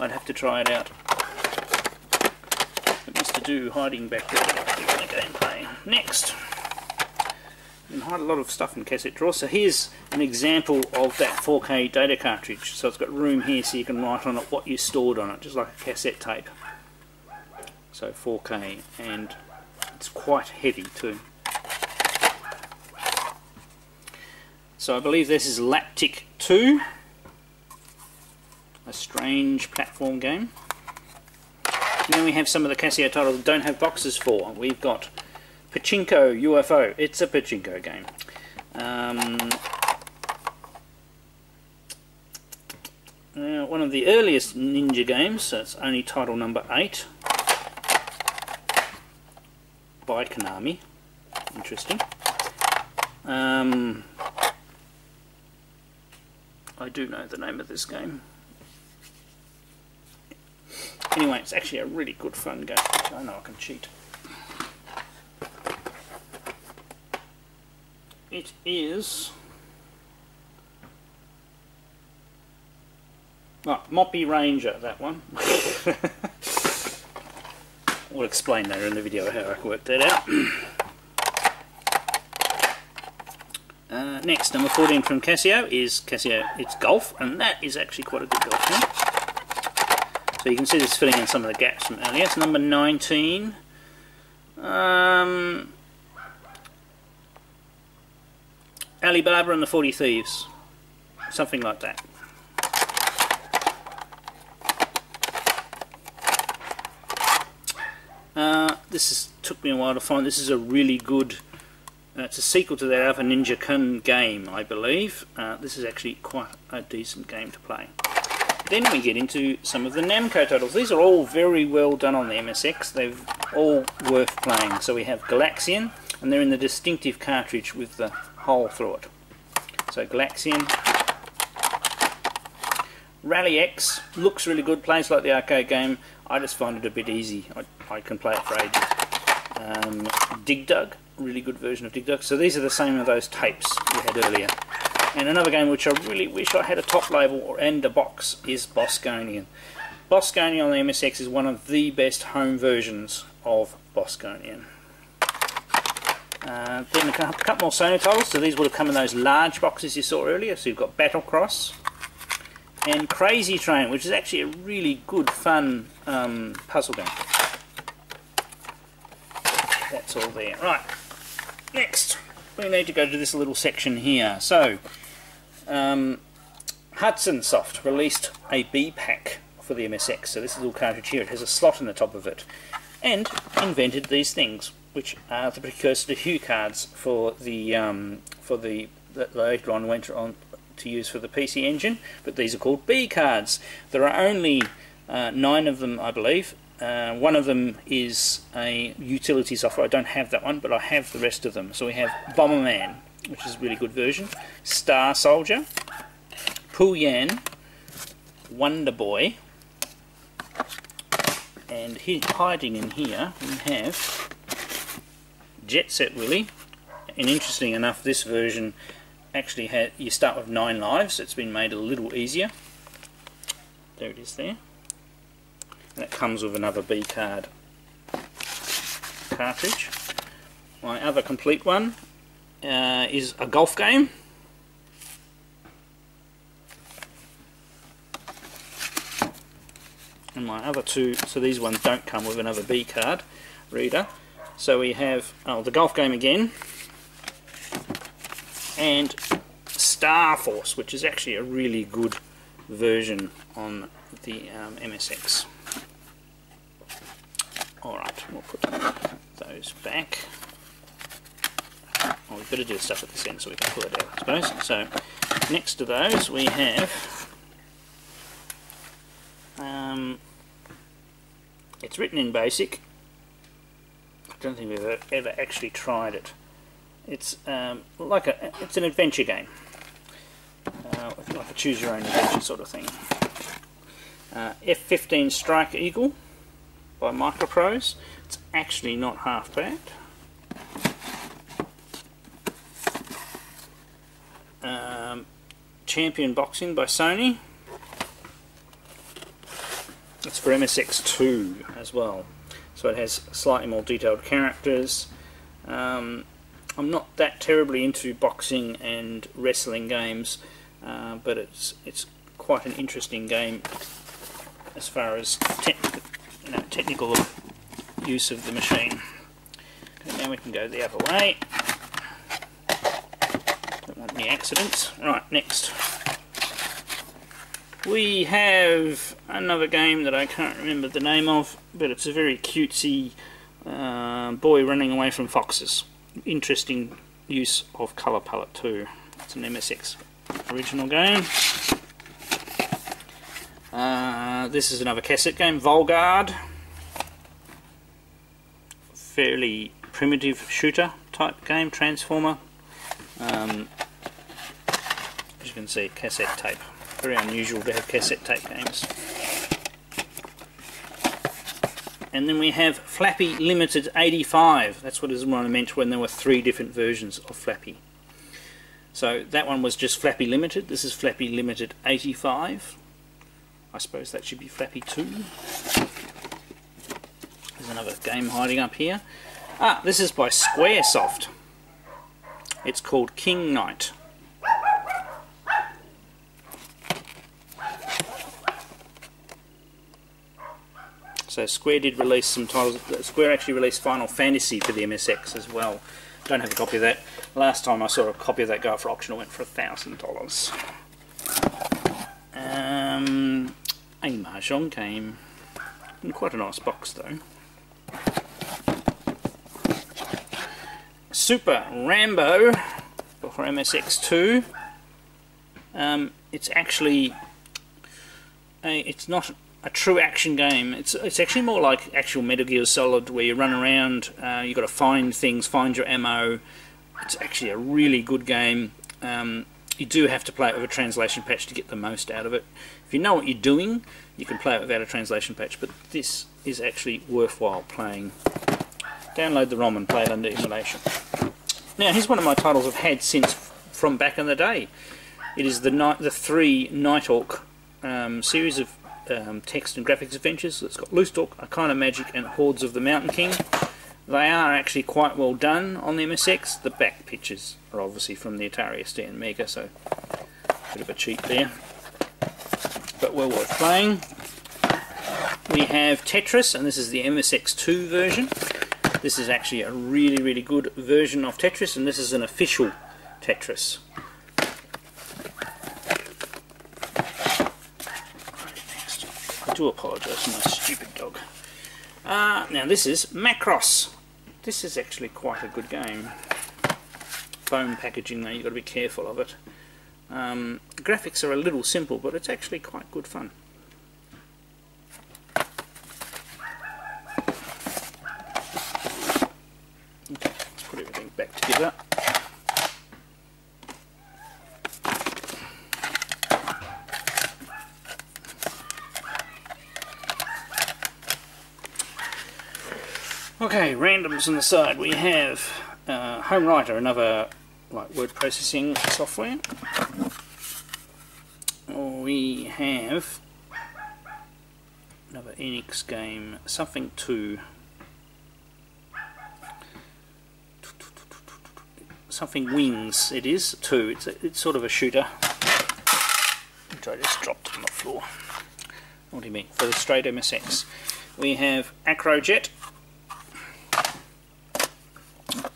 I'd have to try it out. But Mister Do hiding back there doing the gameplay. Next, you can hide a lot of stuff in cassette drawers. So here's an example of that four K data cartridge. So it's got room here so you can write on it what you stored on it, just like a cassette tape. So four K, and it's quite heavy too. So I believe this is Lactic two, a strange platform game. And then we have some of the Casio titles that don't have boxes for. We've got Pachinko U F O. It's a pachinko game. Um, uh, one of the earliest ninja games, so it's only title number eight, by Konami. Interesting. Um, I do know the name of this game. Anyway, it's actually a really good fun game. I know I can cheat. It is... Oh, Moppy Ranger, that one. We'll explain later in the video how I worked that out. uh, next, number fourteen from Casio is Casio, it's Golf, and that is actually quite a good golf game. So you can see this filling in some of the gaps from earlier. It's number nineteen. Um, Ali Baba and the forty Thieves. Something like that. Uh, this is, took me a while to find. This is a really good, uh, it's a sequel to that other Ninja Kun game, I believe. Uh, this is actually quite a decent game to play. Then we get into some of the Namco titles. These are all very well done on the M S X. They're all worth playing. So we have Galaxian, and they're in the distinctive cartridge with the hole through it. So Galaxian. Rally X looks really good, plays like the arcade game. I just find it a bit easy. I, I can play it for ages. Um, Dig Dug, really good version of Dig Dug. So these are the same of those tapes we had earlier. And another game which I really wish I had a top label or and a box is Bosconian. Bosconian on the M S X is one of the best home versions of Bosconian. Uh, then a couple more Sony titles. So these would have come in those large boxes you saw earlier. So you've got Battlecross and Crazy Train, which is actually a really good, fun um, puzzle game. That's all there. Right, next we need to go to this little section here. So, um, Hudson Soft released a B-pack for the M S X. So this little cartridge here, it has a slot in the top of it. And invented these things, which are the precursor to Hue cards for the um, for the that later on went on to use for the P C Engine. But these are called B cards. There are only uh, nine of them, I believe. Uh, one of them is a utility software. I don't have that one, but I have the rest of them. So we have Bomberman, which is a really good version, Star Soldier, Puyan, Wonder Boy, and hiding in here we have Jet Set Willy. And interesting enough, this version actually had you start with nine lives. It's been made a little easier. There it is there. That comes with another B card cartridge. My other complete one uh, is a golf game. And my other two, so these ones don't come with another B card reader. So we have oh, the golf game again and Star Force, which is actually a really good version on the um, M S X. Alright, we'll put those back. Well, we've got to do stuff at this end so we can pull it out, I suppose. So, next to those we have... Um, it's written in BASIC. I don't think we've ever, ever actually tried it. It's um, like a... it's an adventure game. Uh, like a choose your own adventure sort of thing. Uh, F fifteen Strike Eagle. By Microprose. It's actually not half bad. Um, Champion Boxing by Sony. It's for M S X two as well, so it has slightly more detailed characters. Um, I'm not that terribly into boxing and wrestling games, uh, but it's it's quite an interesting game as far as technical. You know, technical use of the machine. Okay, now we can go the other way. Don't want any accidents. Right, next. We have another game that I can't remember the name of, but it's a very cutesy uh, boy running away from foxes. Interesting use of colour palette too. It's an M S X original game. Uh, this is another cassette game, Volgard. Fairly primitive shooter type game, Transformer. Um, as you can see, cassette tape. Very unusual to have cassette tape games. And then we have Flappy Limited eighty-five. That's what is meant when there were three different versions of Flappy. So that one was just Flappy Limited. This is Flappy Limited eighty-five. I suppose that should be Flappy two. There's another game hiding up here. Ah, this is by Squaresoft. It's called King Knight. So Square did release some titles. Square actually released Final Fantasy for the M S X as well. Don't have a copy of that. Last time I saw a copy of that go up for auction, it went for a thousand dollars. Um, a Mahjong game, in quite a nice box though. Super Rambo for M S X two. Um, it's actually a, it's not a true action game. It's it's actually more like actual Metal Gear Solid, where you run around, uh, you've got to find things, find your ammo. It's actually a really good game. Um, you do have to play it with a translation patch to get the most out of it. If you know what you're doing, you can play it without a translation patch, but this is actually worthwhile playing. Download the ROM and play it under emulation. Now, here's one of my titles I've had since from back in the day. It is the night, the three Nighthawk um, series of um, text and graphics adventures. It's got Loose Talk, A Kind of Magic, and Hordes of the Mountain King. They are actually quite well done on the M S X. The back pictures are obviously from the Atari S D and Mega, so a bit of a cheat there, but well worth playing. We have Tetris, and this is the M S X two version. This is actually a really, really good version of Tetris, and this is an official Tetris. Next. I do apologise for my stupid dog. Uh, now this is Macross. This is actually quite a good game. Foam packaging though, you've got to be careful of it. Um, graphics are a little simple, but it's actually quite good fun. Okay, let's put everything back together. Okay, randoms on the side. We have uh, Home Writer, another like word processing software. We have another Enix game, something two, something Wings. It is two. It's a, it's sort of a shooter, which I just dropped on the floor. What do you mean? For the straight M S X, we have Acrojet.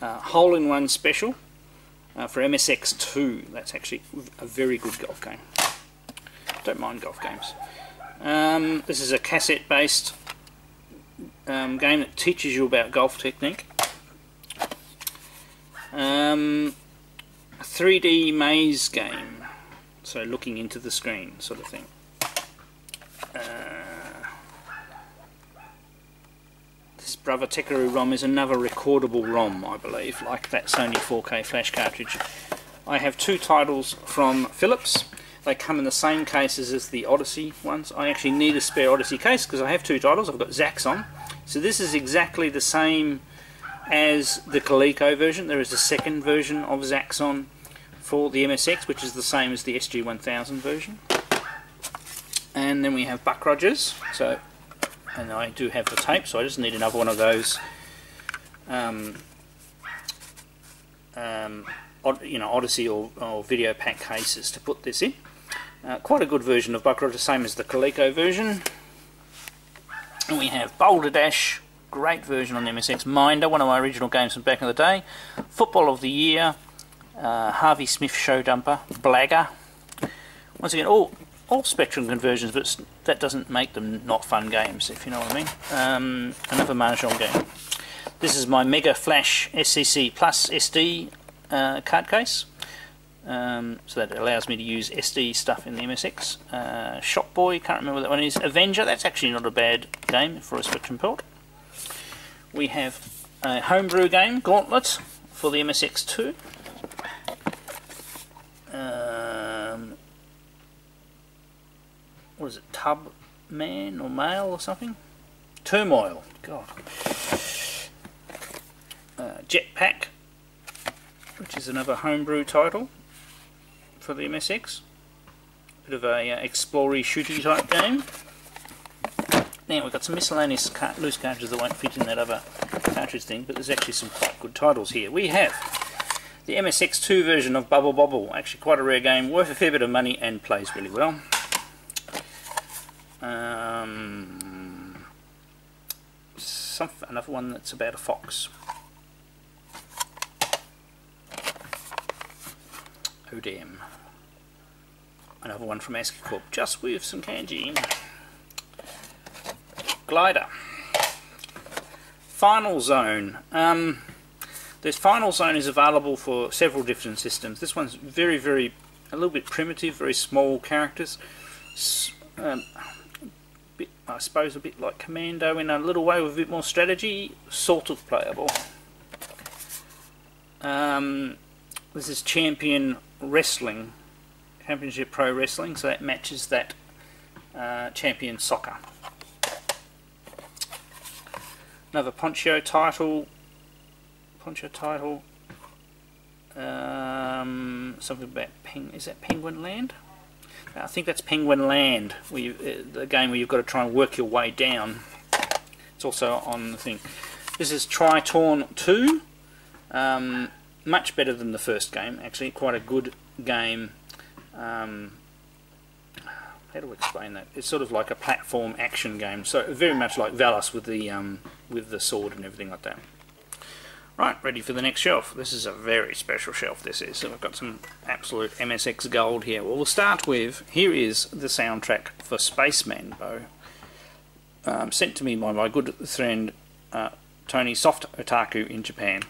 Uh, Hole-in-One Special uh, for M S X two. That's actually a very good golf game. Don't mind golf games. Um, this is a cassette-based um, game that teaches you about golf technique. Um, a three D maze game, so looking into the screen sort of thing. Uh, This Brother Tekeru ROM is another recordable ROM, I believe, like that Sony four K flash cartridge. I have two titles from Philips. They come in the same cases as the Odyssey ones. I actually need a spare Odyssey case because I have two titles. I've got Zaxxon. So this is exactly the same as the Coleco version. There is a second version of Zaxxon for the M S X, which is the same as the S G one thousand version. And then we have Buck Rogers. So and I do have the tape, so I just need another one of those um, um, you know, Odyssey or, or video pack cases to put this in. Uh, quite a good version of Buck Roger, same as the Coleco version. And we have Boulder Dash, great version on the M S X. Minder, one of my original games from back in the day. Football of the Year, uh, Harvey Smith Show Dumper, Blagger. Once again, all. All Spectrum conversions, but that doesn't make them not fun games, if you know what I mean. Um, another Mahjong game. This is my Mega Flash S C C Plus S D uh, card case, um, so that allows me to use S D stuff in the M S X. Uh, Shop Boy, can't remember what that one is. Avenger, that's actually not a bad game for a Spectrum port. We have a homebrew game, Gauntlet, for the M S X two. Um, What is it, Tub Man or Mail or something? Turmoil, God. Uh, Jetpack, which is another homebrew title for the M S X. Bit of a uh, explory shooty type game. Now we've got some miscellaneous car loose cartridges that won't fit in that other cartridge thing, but there's actually some quite good titles here. We have the M S X two version of Bubble Bobble, actually quite a rare game, worth a fair bit of money and plays really well. Um, some, another one that's about a fox. Oh damn. Another one from ASCII Corp, just with some kanji. Glider. Final Zone. Um, this Final Zone is available for several different systems. This one's very, very, a little bit primitive, very small characters. Um, bit, I suppose, a bit like Commando in a little way with a bit more strategy, sort of playable. Um, this is Champion Wrestling, Championship Pro Wrestling, so that matches that uh, Champion Soccer. Another Poncho title, Poncho title, um, something about, peng is that Penguin Land? I think that's Penguin Land, where you, the game where you've got to try and work your way down. It's also on the thing. This is Triton two, um, much better than the first game, actually, quite a good game. Um, how do I explain that? It's sort of like a platform action game, so very much like Valis with the um, with the sword and everything like that. Right, ready for the next shelf. This is a very special shelf, this is. So we've got some absolute M S X gold here. Well, we'll start with, here is the soundtrack for Spaceman Bo. Um, sent to me by my good friend uh, Tony Soft Otaku in Japan.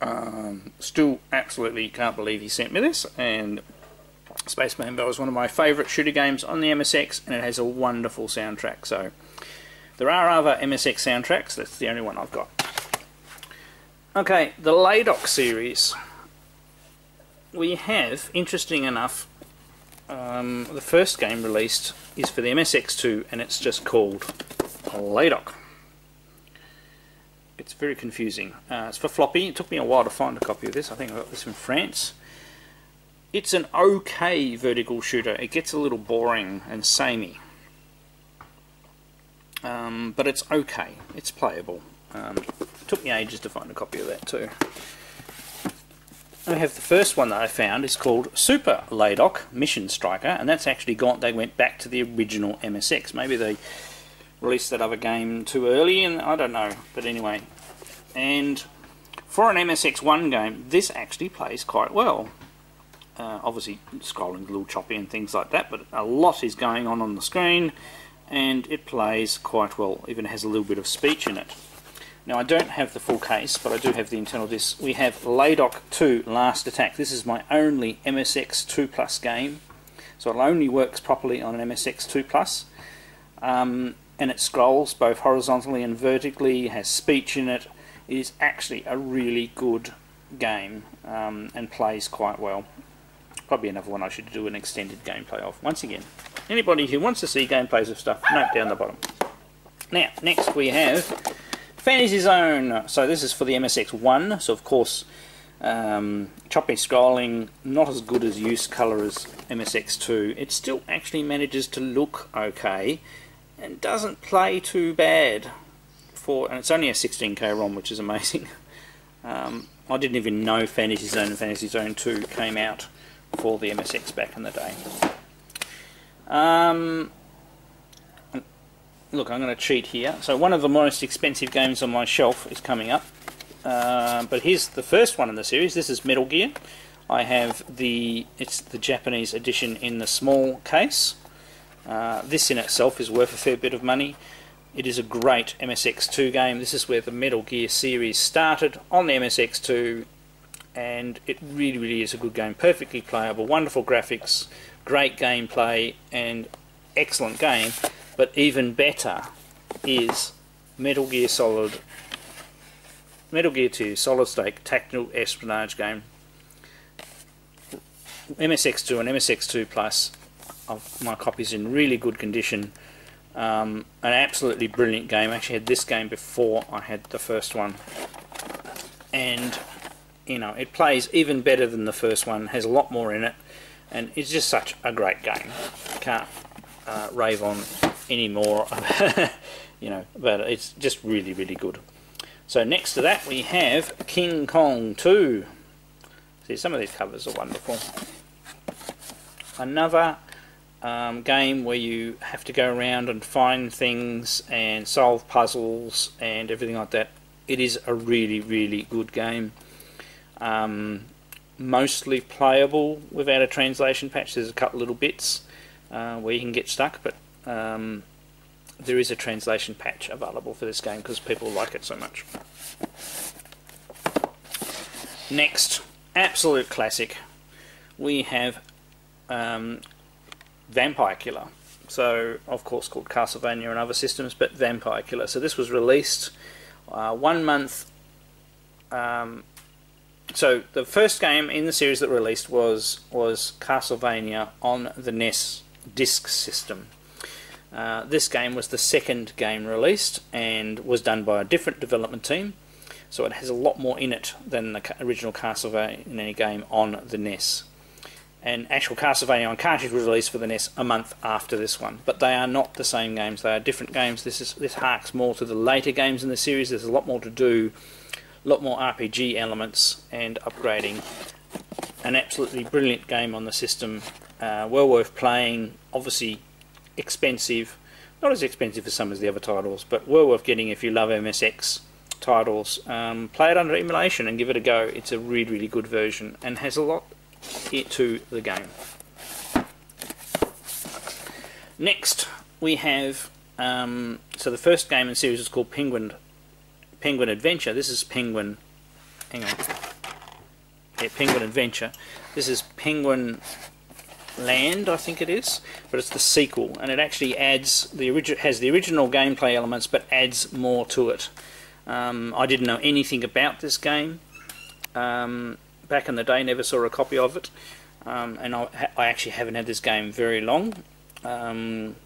Um, still absolutely can't believe he sent me this, and Spaceman Bo is one of my favourite shooter games on the M S X, and it has a wonderful soundtrack. So there are other M S X soundtracks, that's the only one I've got. Okay, the Ladoc series. We have, interesting enough, um, the first game released is for the M S X two, and it's just called Ladoc. It's very confusing. Uh, it's for floppy. It took me a while to find a copy of this. I think I got this in France. It's an okay vertical shooter. It gets a little boring and samey. Um, but it's okay. It's playable. Um, it took me ages to find a copy of that too. I have the first one that I found is called Super Ladoc Mission Striker, and that's actually got, they went back to the original M S X. Maybe they released that other game too early, and I don't know, but anyway. And for an M S X one game, this actually plays quite well. Uh, obviously scrolling's a little choppy and things like that, but a lot is going on on the screen, and it plays quite well, even has a little bit of speech in it. Now, I don't have the full case, but I do have the internal disc. We have Ladoc two Last Attack. This is my only M S X two plus game, so it only works properly on an M S X two plus. Um, and it scrolls both horizontally and vertically, has speech in it. It is actually a really good game, um, and plays quite well. Probably another one I should do an extended gameplay of. Once again, anybody who wants to see gameplays of stuff, note down the bottom. Now, next we have Fantasy Zone. So this is for the M S X one, so of course um, choppy scrolling, not as good as use colour as M S X two. It still actually manages to look okay and doesn't play too bad for, and it's only a sixteen K ROM, which is amazing. um, I didn't even know Fantasy Zone and Fantasy Zone two came out for the M S X back in the day. Um, Look, I'm going to cheat here. So one of the most expensive games on my shelf is coming up. Uh, but here's the first one in the series. This is Metal Gear. I have the, it's the Japanese edition in the small case. Uh, this in itself is worth a fair bit of money. It is a great M S X two game. This is where the Metal Gear series started on the M S X two. And it really, really is a good game. Perfectly playable, wonderful graphics, great gameplay, and excellent game. But even better is Metal Gear Solid, Metal Gear two Solid Snake tactical espionage game, M S X two and M S X two plus. I've, my copy's in really good condition. Um, an absolutely brilliant game. I actually had this game before I had the first one, and you know it plays even better than the first one. Has a lot more in it, and it's just such a great game. Can't uh, rave on anymore, you know, but it's just really, really good. So next to that we have King Kong two. See, some of these covers are wonderful. Another um, game where you have to go around and find things and solve puzzles and everything like that. It is a really, really good game. Um, mostly playable without a translation patch. There's a couple little bits uh, where you can get stuck, but Um, there is a translation patch available for this game because people like it so much. Next, absolute classic, we have um, Vampire Killer. So, of course, called Castlevania and other systems, but Vampire Killer. So this was released uh, one month. Um, so the first game in the series that released was was Castlevania on the N E S disc system. Uh, this game was the second game released and was done by a different development team. So it has a lot more in it than the original Castlevania game on the N E S. And actual Castlevania on cartridge was released for the N E S a month after this one. But they are not the same games, they are different games. This is this harks more to the later games in the series. There's a lot more to do, a lot more R P G elements and upgrading. An absolutely brilliant game on the system, uh, well worth playing, obviously expensive. Not as expensive as some of the other titles, but well worth getting if you love M S X titles. Um, play it under emulation and give it a go. It's a really, really good version and has a lot to the game. Next we have, um, so the first game in the series is called Penguin Penguin Adventure. This is Penguin, hang on, yeah, Penguin Adventure. This is Penguin Land, I think it is, but it's the sequel, and it actually adds the original, has the original gameplay elements, but adds more to it. Um, I didn't know anything about this game um, back in the day. Never saw a copy of it, um, and I, ha I actually haven't had this game very long. Um,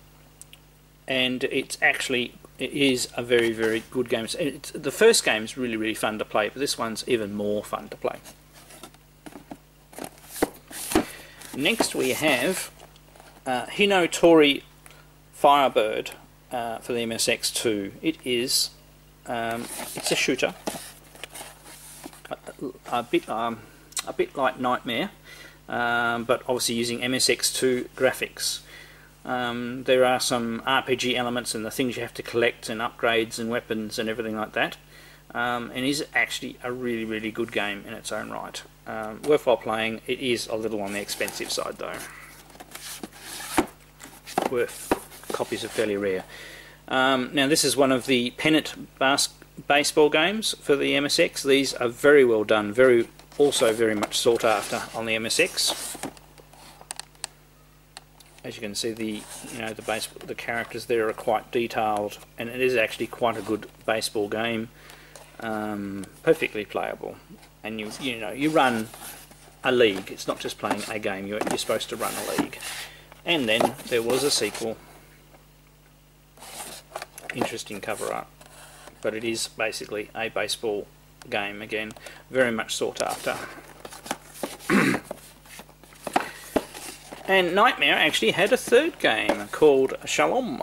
and it's actually it is a very very good game. It's, it's, the first game is really really fun to play, but this one's even more fun to play. Next we have uh, Hino Tori Firebird uh, for the M S X two. It is um, it's a shooter, a, a bit um, a bit like Nightmare, um, but obviously using M S X two graphics. Um, there are some R P G elements and the things you have to collect and upgrades and weapons and everything like that. Um, and is actually a really really good game in its own right. Um, worthwhile playing. It is a little on the expensive side though. Worth copies are fairly rare. Um, now this is one of the pennant bas baseball games for the M S X. These are very well done, very also very much sought after on the M S X. As you can see, the you know the baseball the characters there are quite detailed, and it is actually quite a good baseball game. Um, perfectly playable, and you you know you run a league. It's not just playing a game. You're you're supposed to run a league. And then there was a sequel. Interesting cover art, but it is basically a baseball game again. Very much sought after. And Nightmare actually had a third game called Shalom,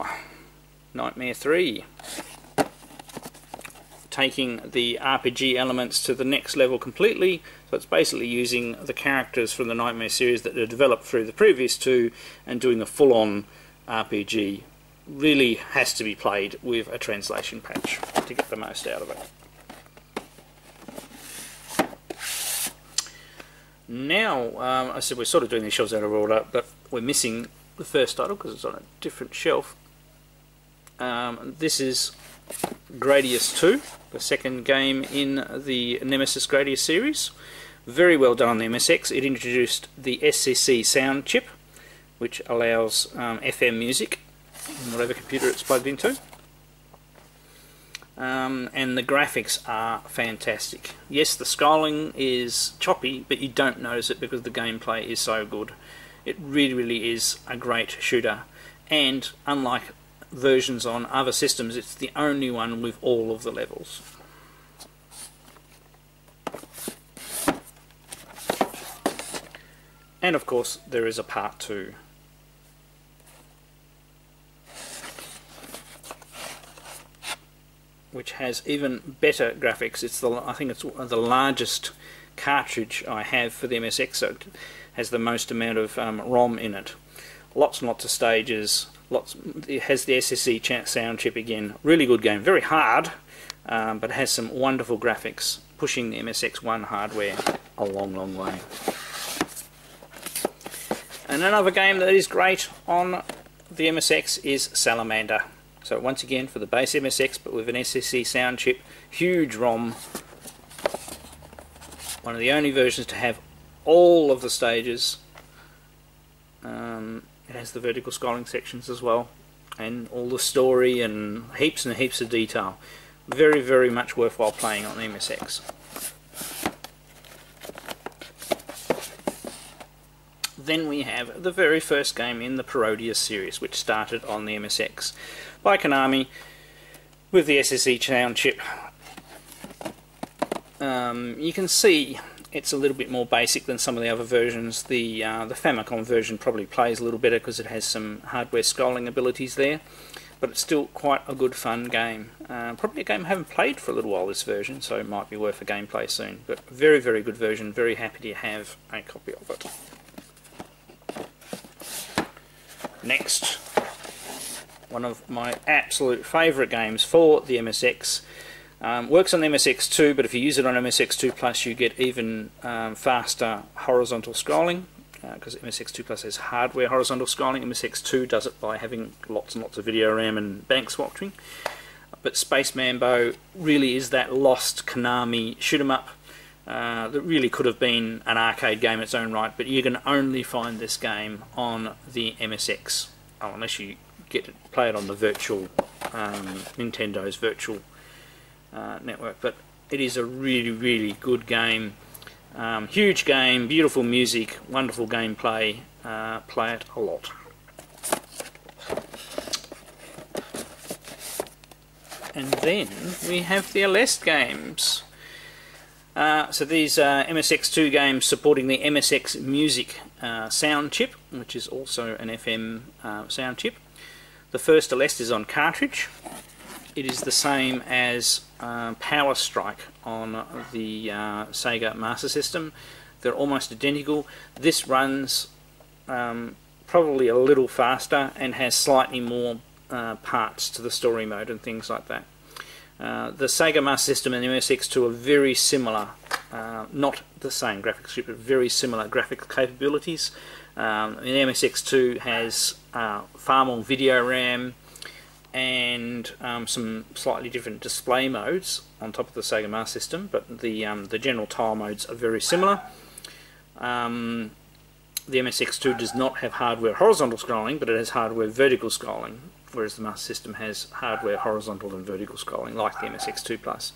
Nightmare three. Taking the R P G elements to the next level completely, so it's basically using the characters from the Nightmare series that are developed through the previous two and doing a full-on R P G. Really has to be played with a translation patch to get the most out of it. Now, um, I said we're sort of doing these shelves out of order, but we're missing the first title because it's on a different shelf. Um, this is Gradius two, the second game in the Nemesis Gradius series. Very well done on the M S X. It introduced the S C C sound chip, which allows um, F M music on whatever computer it's plugged into. Um, and the graphics are fantastic. Yes, the scaling is choppy, but you don't notice it because the gameplay is so good. It really, really is a great shooter. And unlike versions on other systems, it's the only one with all of the levels. And of course there is a part two. Which has even better graphics. It's the I think it's the largest cartridge I have for the M S X, so it has the most amount of um, ROM in it. Lots and lots of stages. Lots, it has the S S C sound chip again. Really good game. Very hard, um, but it has some wonderful graphics, pushing the M S X one hardware a long, long way. And another game that is great on the M S X is Salamander. So once again for the base M S X, but with an S S C sound chip, huge ROM. One of the only versions to have all of the stages. Um, It has the vertical scrolling sections as well, and all the story and heaps and heaps of detail. Very, very much worthwhile playing on M S X. Then we have the very first game in the Parodius series, which started on the M S X by Konami with the S S E Town chip. Um, you can see it's a little bit more basic than some of the other versions. The uh, the Famicom version probably plays a little better because it has some hardware scrolling abilities there, but it's still quite a good fun game. Uh, probably a game I haven't played for a little while, this version, so it might be worth a gameplay soon. But very, very good version, very happy to have a copy of it. Next, one of my absolute favourite games for the M S X. Um, works on M S X two, but if you use it on M S X two plus, you get even um, faster horizontal scrolling, because uh, M S X two plus has hardware horizontal scrolling. M S X two does it by having lots and lots of video RAM and bank swatching. But Space Mambo really is that lost Konami shoot 'em up uh, that really could have been an arcade game in its own right, but you can only find this game on the M S X. Oh, unless you get to play it on the virtual um, Nintendo's virtual uh, network. But it is a really, really good game. Um, huge game, beautiful music, wonderful gameplay. Uh, play it a lot. And then we have the L S games. Uh, so these are M S X two games supporting the M S X Music uh, sound chip, which is also an F M uh, sound chip. The first L S is on cartridge. It is the same as uh, Power Strike on the uh, Sega Master System. They're almost identical. This runs um, probably a little faster and has slightly more uh, parts to the story mode and things like that. Uh, the Sega Master System and M S X two are very similar, uh, not the same graphics chip, but very similar graphic capabilities. Um, and M S X two has uh, far more video RAM and um, some slightly different display modes on top of the Sega Master System, but the, um, the general tile modes are very similar. Um, the M S X two does not have hardware horizontal scrolling, but it has hardware vertical scrolling, whereas the Master System has hardware horizontal and vertical scrolling, like the M S X two plus.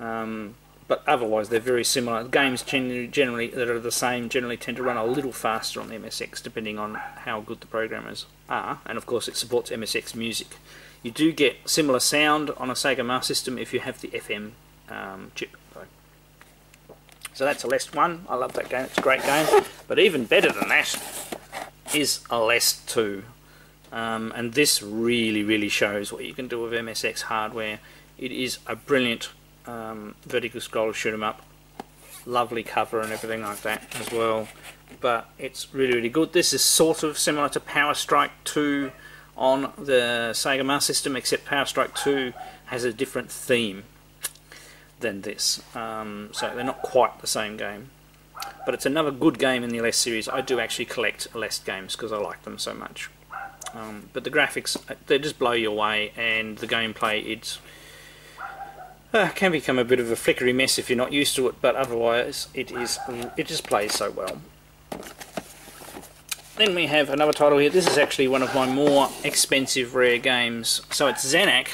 Um, but otherwise they're very similar. Games generally, generally that are the same generally tend to run a little faster on the M S X, depending on how good the programmers are, and of course it supports M S X Music. You do get similar sound on a Sega Master System if you have the F M um, chip. So that's L S one. I love that game, it's a great game. But even better than that is L S two. Um, and this really, really shows what you can do with M S X hardware. It is a brilliant um, vertical scroll shoot 'em up, lovely cover and everything like that as well. But it's really, really good. This is sort of similar to Power Strike two on the Sega Master System, except Power Strike two has a different theme than this. Um, so they're not quite the same game. But it's another good game in the L S series. I do actually collect L S games because I like them so much. Um, but the graphics, they just blow you away, and the gameplay, it's uh, can become a bit of a flickery mess if you're not used to it, but otherwise it is it just plays so well. Then we have another title here. This is actually one of my more expensive rare games. So it's Xenac,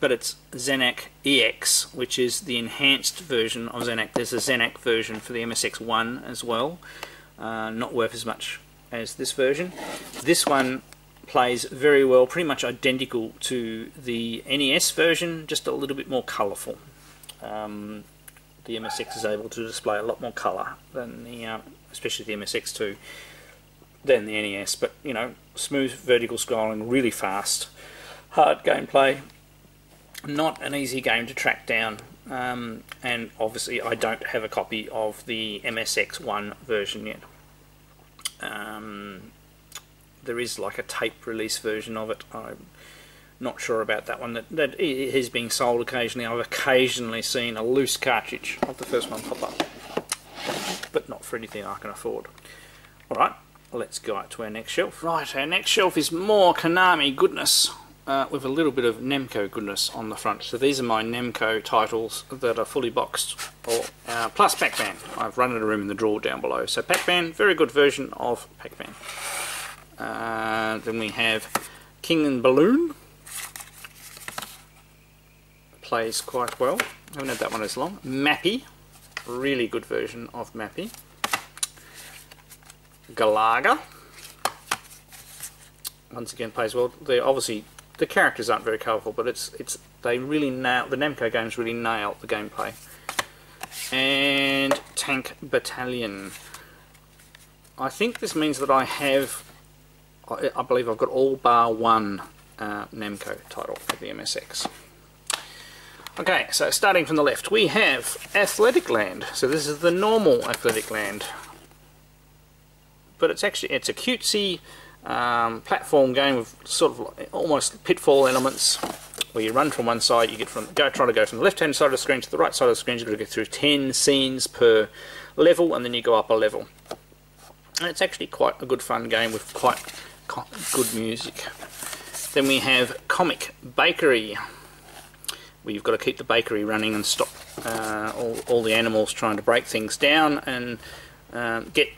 but it's Xenac E X, which is the enhanced version of Xenac. There's a Xenac version for the M S X one as well, uh, not worth as much as this version. This one plays very well, pretty much identical to the N E S version, just a little bit more colourful. Um, the M S X is able to display a lot more colour than the, uh, especially the M S X two, than the N E S. But you know, smooth vertical scrolling, really fast, hard gameplay. Not an easy game to track down. Um, and obviously, I don't have a copy of the M S X one version yet. Um, There is like a tape release version of it. I'm not sure about that one. That, that is being sold occasionally. I've occasionally seen a loose cartridge of the first one pop up, but not for anything I can afford. All right, let's go out to our next shelf. Right, our next shelf is more Konami goodness uh, with a little bit of Namco goodness on the front. So these are my Namco titles that are fully boxed, or uh, plus Pac-Man. I've run in a room in the drawer down below. So Pac-Man, very good version of Pac-Man. Uh, then we have King and Balloon. Plays quite well. I haven't had that one as long. Mappy. Really good version of Mappy. Galaga. Once again plays well. They're obviously the characters aren't very colourful, but it's it's they really nail the Namco games really nail the gameplay. And Tank Battalion. I think this means that I have I, I believe I've got all bar one uh, Namco title for the M S X. Okay, so starting from the left, we have Athletic Land. So this is the normal Athletic Land, but it's actually it's a cutesy um, platform game with sort of like almost pitfall elements, where you run from one side, you get from go try to go from the left hand side of the screen to the right side of the screen. You've got to go through ten scenes per level, and then you go up a level. And it's actually quite a good fun game with quite good music. Then we have Comic Bakery, where you've got to keep the bakery running and stop uh, all all the animals trying to break things down and uh, get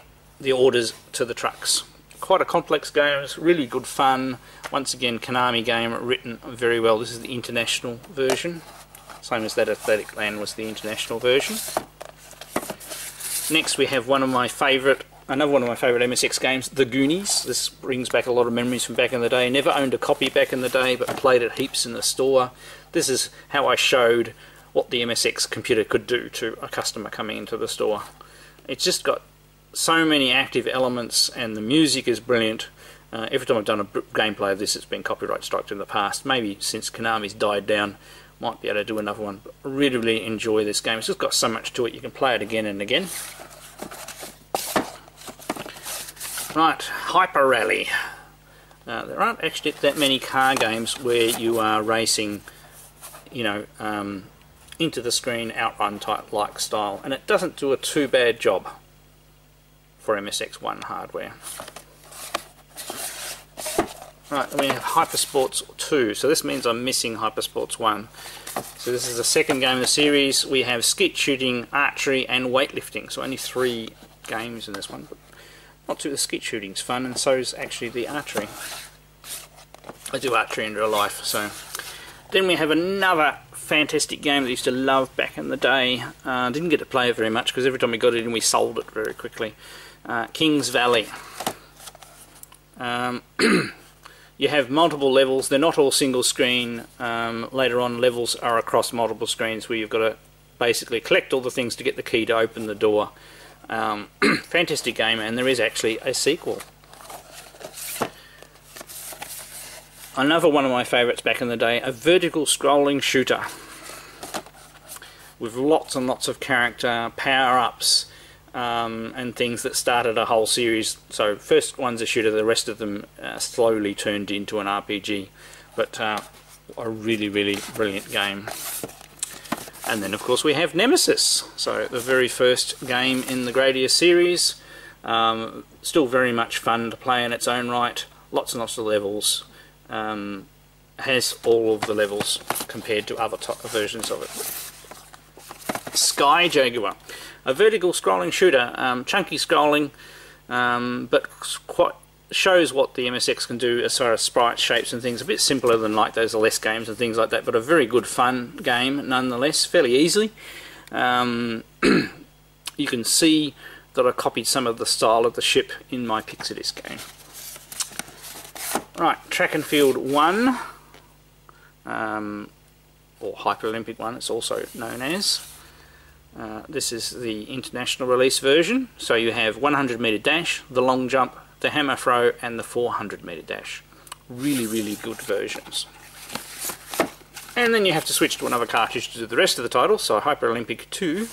the orders to the trucks. Quite a complex game, it's really good fun. Once again, Konami game, written very well. This is the international version, same as that Athletic Land was the international version. Next we have one of my favourite, another one of my favourite M S X games, The Goonies. This brings back a lot of memories from back in the day. Never owned a copy back in the day, but played it heaps in the store. This is how I showed what the M S X computer could do to a customer coming into the store. It's just got so many active elements, and the music is brilliant. Uh, every time I've done a gameplay of this, it's been copyright striked in the past. Maybe since Konami's died down, might be able to do another one. But really, really enjoy this game. It's just got so much to it. You can play it again and again. Right, Hyper Rally. Uh, there aren't actually that many car games where you are racing, you know, um, into the screen, outrun type like style, and it doesn't do a too bad job for M S X one hardware. Right, then we have Hypersports two, so this means I'm missing Hypersports one. So this is the second game of the series. We have skeet shooting, archery and weightlifting, so only three games in this one. But not too, the skeet shooting's fun, and so is actually the archery. I do archery in real life, so. Then we have another fantastic game that I used to love back in the day. Uh, didn't get to play it very much because every time we got it in we sold it very quickly. Uh, Kings Valley. Um, you have multiple levels, they're not all single screen. Um, later on levels are across multiple screens where you've got to basically collect all the things to get the key to open the door. Um, fantastic game, and there is actually a sequel. Another one of my favourites back in the day, a vertical scrolling shooter with lots and lots of character, power-ups um, and things that started a whole series. So first one's a shooter, the rest of them uh, slowly turned into an R P G, but uh, a really, really brilliant game. And then of course we have Nemesis, so the very first game in the Gradia series. Um, still very much fun to play in its own right, lots and lots of levels. Um, has all of the levels compared to other top versions of it. Sky Jaguar, a vertical scrolling shooter, um, chunky scrolling, um, but quite shows what the M S X can do as far as sprite shapes and things. A bit simpler than like those L S games and things like that, but a very good fun game nonetheless, fairly easily. Um, you can see that I copied some of the style of the ship in my Pixadisc game. Right, Track and Field one, um, or Hyper Olympic one, it's also known as. Uh, this is the international release version, so you have one hundred metre dash, the long jump, the hammer throw and the four hundred metre dash. Really, really good versions. And then you have to switch to another cartridge to do the rest of the title, so Hyper Olympic two.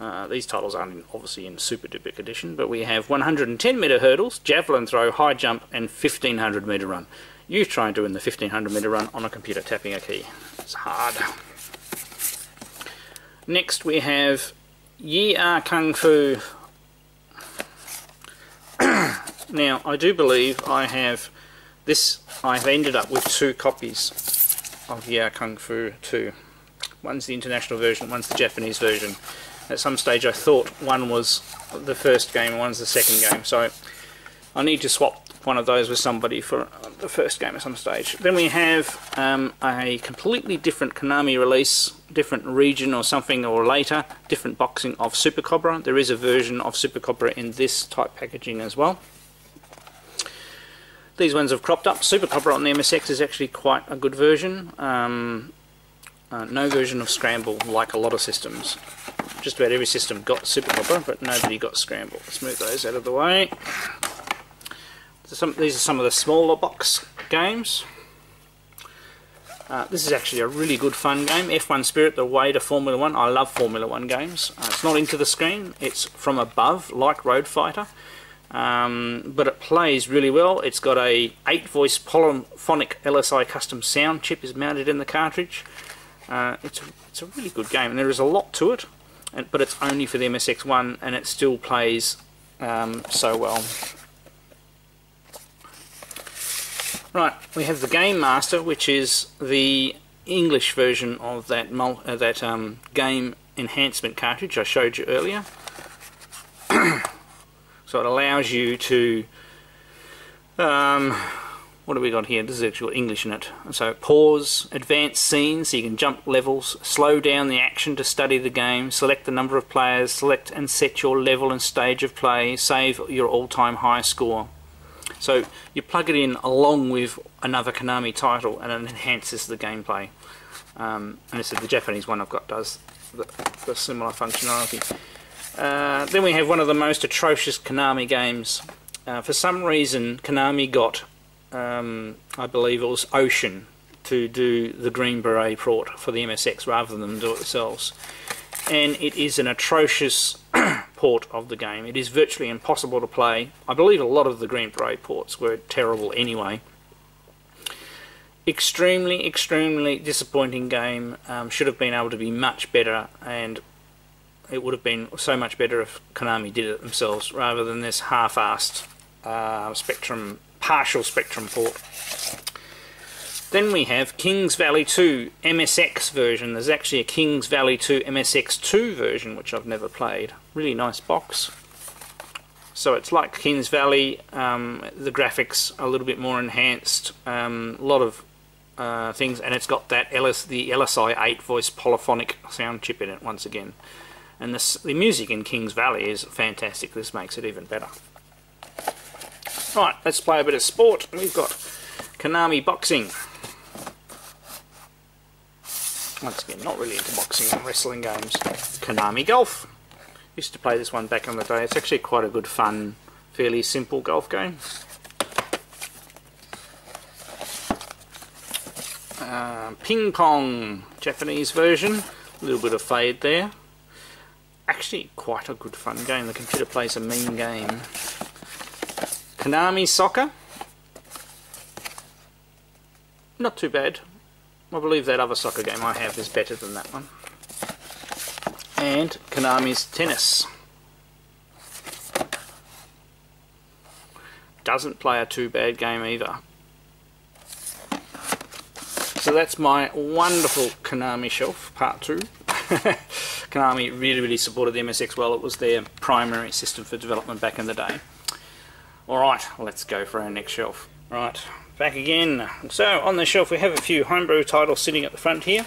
Uh, these titles aren't in, obviously in super duper condition, but we have one hundred ten metre hurdles, javelin throw, high jump and fifteen hundred metre run. You try and do in the fifteen hundred metre run on a computer tapping a key. It's hard. Next we have Yi Ah Kung Fu. Now I do believe I have this, I've ended up with two copies of Yi Ah Kung Fu two. One's the international version, one's the Japanese version. At some stage I thought one was the first game and one's the second game, so I need to swap one of those with somebody for the first game at some stage. Then we have um, a completely different Konami release, different region or something, or later, different boxing of Super Cobra. There is a version of Super Cobra in this type packaging as well. These ones have cropped up. Super Cobra on the M S X is actually quite a good version. Um, uh, no version of Scramble, like a lot of systems. Just about every system got Super Cobra, but nobody got Scramble. Let's move those out of the way. Some, these are some of the smaller box games. Uh, this is actually a really good fun game, F one Spirit, the way to Formula One. I love Formula One games. Uh, it's not into the screen, it's from above, like Road Fighter, um, but it plays really well. It's got a eight voice polyphonic L S I custom sound chip is mounted in the cartridge. Uh, it's, it's a really good game, and there is a lot to it, and, but it's only for the M S X one, and it still plays um, so well. Right, we have the Game Master, which is the English version of that mul uh, that um, game enhancement cartridge I showed you earlier. So it allows you to, um, what have we got here? This is actual English in it. So pause, advance scenes, so you can jump levels, slow down the action to study the game, select the number of players, select and set your level and stage of play, save your all-time high score. So you plug it in along with another Konami title, and it enhances the gameplay. Um, and this is the Japanese one I've got, does the, the similar functionality. Uh, then we have one of the most atrocious Konami games. Uh, for some reason, Konami got, um, I believe it was Ocean, to do the Green Beret port for the M S X rather than do it themselves. And it is an atrocious port of the game. It is virtually impossible to play. I believe a lot of the Green Beret ports were terrible anyway. Extremely, extremely disappointing game. Um, should have been able to be much better, and it would have been so much better if Konami did it themselves rather than this half-assed uh, Spectrum, partial Spectrum port. Then we have Kings Valley two M S X version. There's actually a Kings Valley two M S X two version, which I've never played. Really nice box. So it's like Kings Valley. Um, the graphics are a little bit more enhanced. A um, lot of uh, things, and it's got that L S the L S I eight voice polyphonic sound chip in it once again. And this, the music in Kings Valley is fantastic. This makes it even better. Right, let's play a bit of sport. We've got Konami Boxing. Once again, not really into boxing and wrestling games. Konami Golf. Used to play this one back in the day. It's actually quite a good fun, fairly simple golf game. Uh, Ping Pong, Japanese version. A little bit of fade there. Actually quite a good fun game. The computer plays a mean game. Konami Soccer. Not too bad. I believe that other soccer game I have is better than that one. And Konami's Tennis. Doesn't play a too bad game either. So that's my wonderful Konami shelf, part two. Konami really, really supported the M S X well. It was their primary system for development back in the day. Alright, let's go for our next shelf. Right. Back again. So on the shelf we have a few homebrew titles sitting at the front here.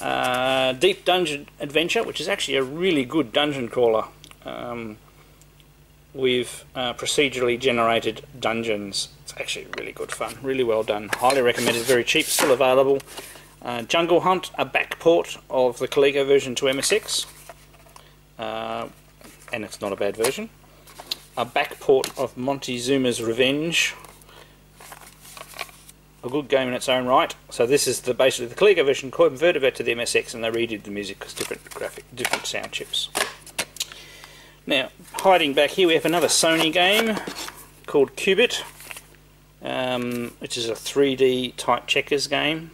Uh, Deep Dungeon Adventure, which is actually a really good dungeon crawler um, with uh, procedurally generated dungeons. It's actually really good fun, really well done. Highly recommended, very cheap, still available. Uh, Jungle Hunt, a back port of the Coleco version to M S X, uh, and it's not a bad version. A back port of Montezuma's Revenge. A good game in its own right. So this is the basically the ColecoVision converted it to the M S X, and they redid the music because different graphic, different sound chips. Now hiding back here we have another Sony game called Cubit, um, which is a three D type checkers game.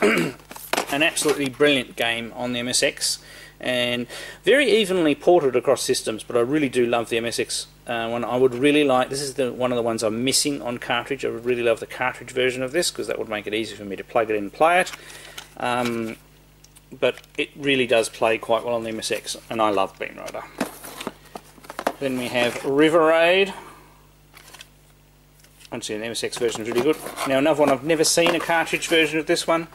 An absolutely brilliant game on the M S X, and very evenly ported across systems, but I really do love the M S X uh, one. I would really like, this is the, one of the ones I'm missing on cartridge. I would really love the cartridge version of this, because that would make it easy for me to plug it in and play it. Um, but it really does play quite well on the M S X, and I love Beam Rider. Then we have River Raid. Once again, the M S X version is really good. Now another one, I've never seen a cartridge version of this one.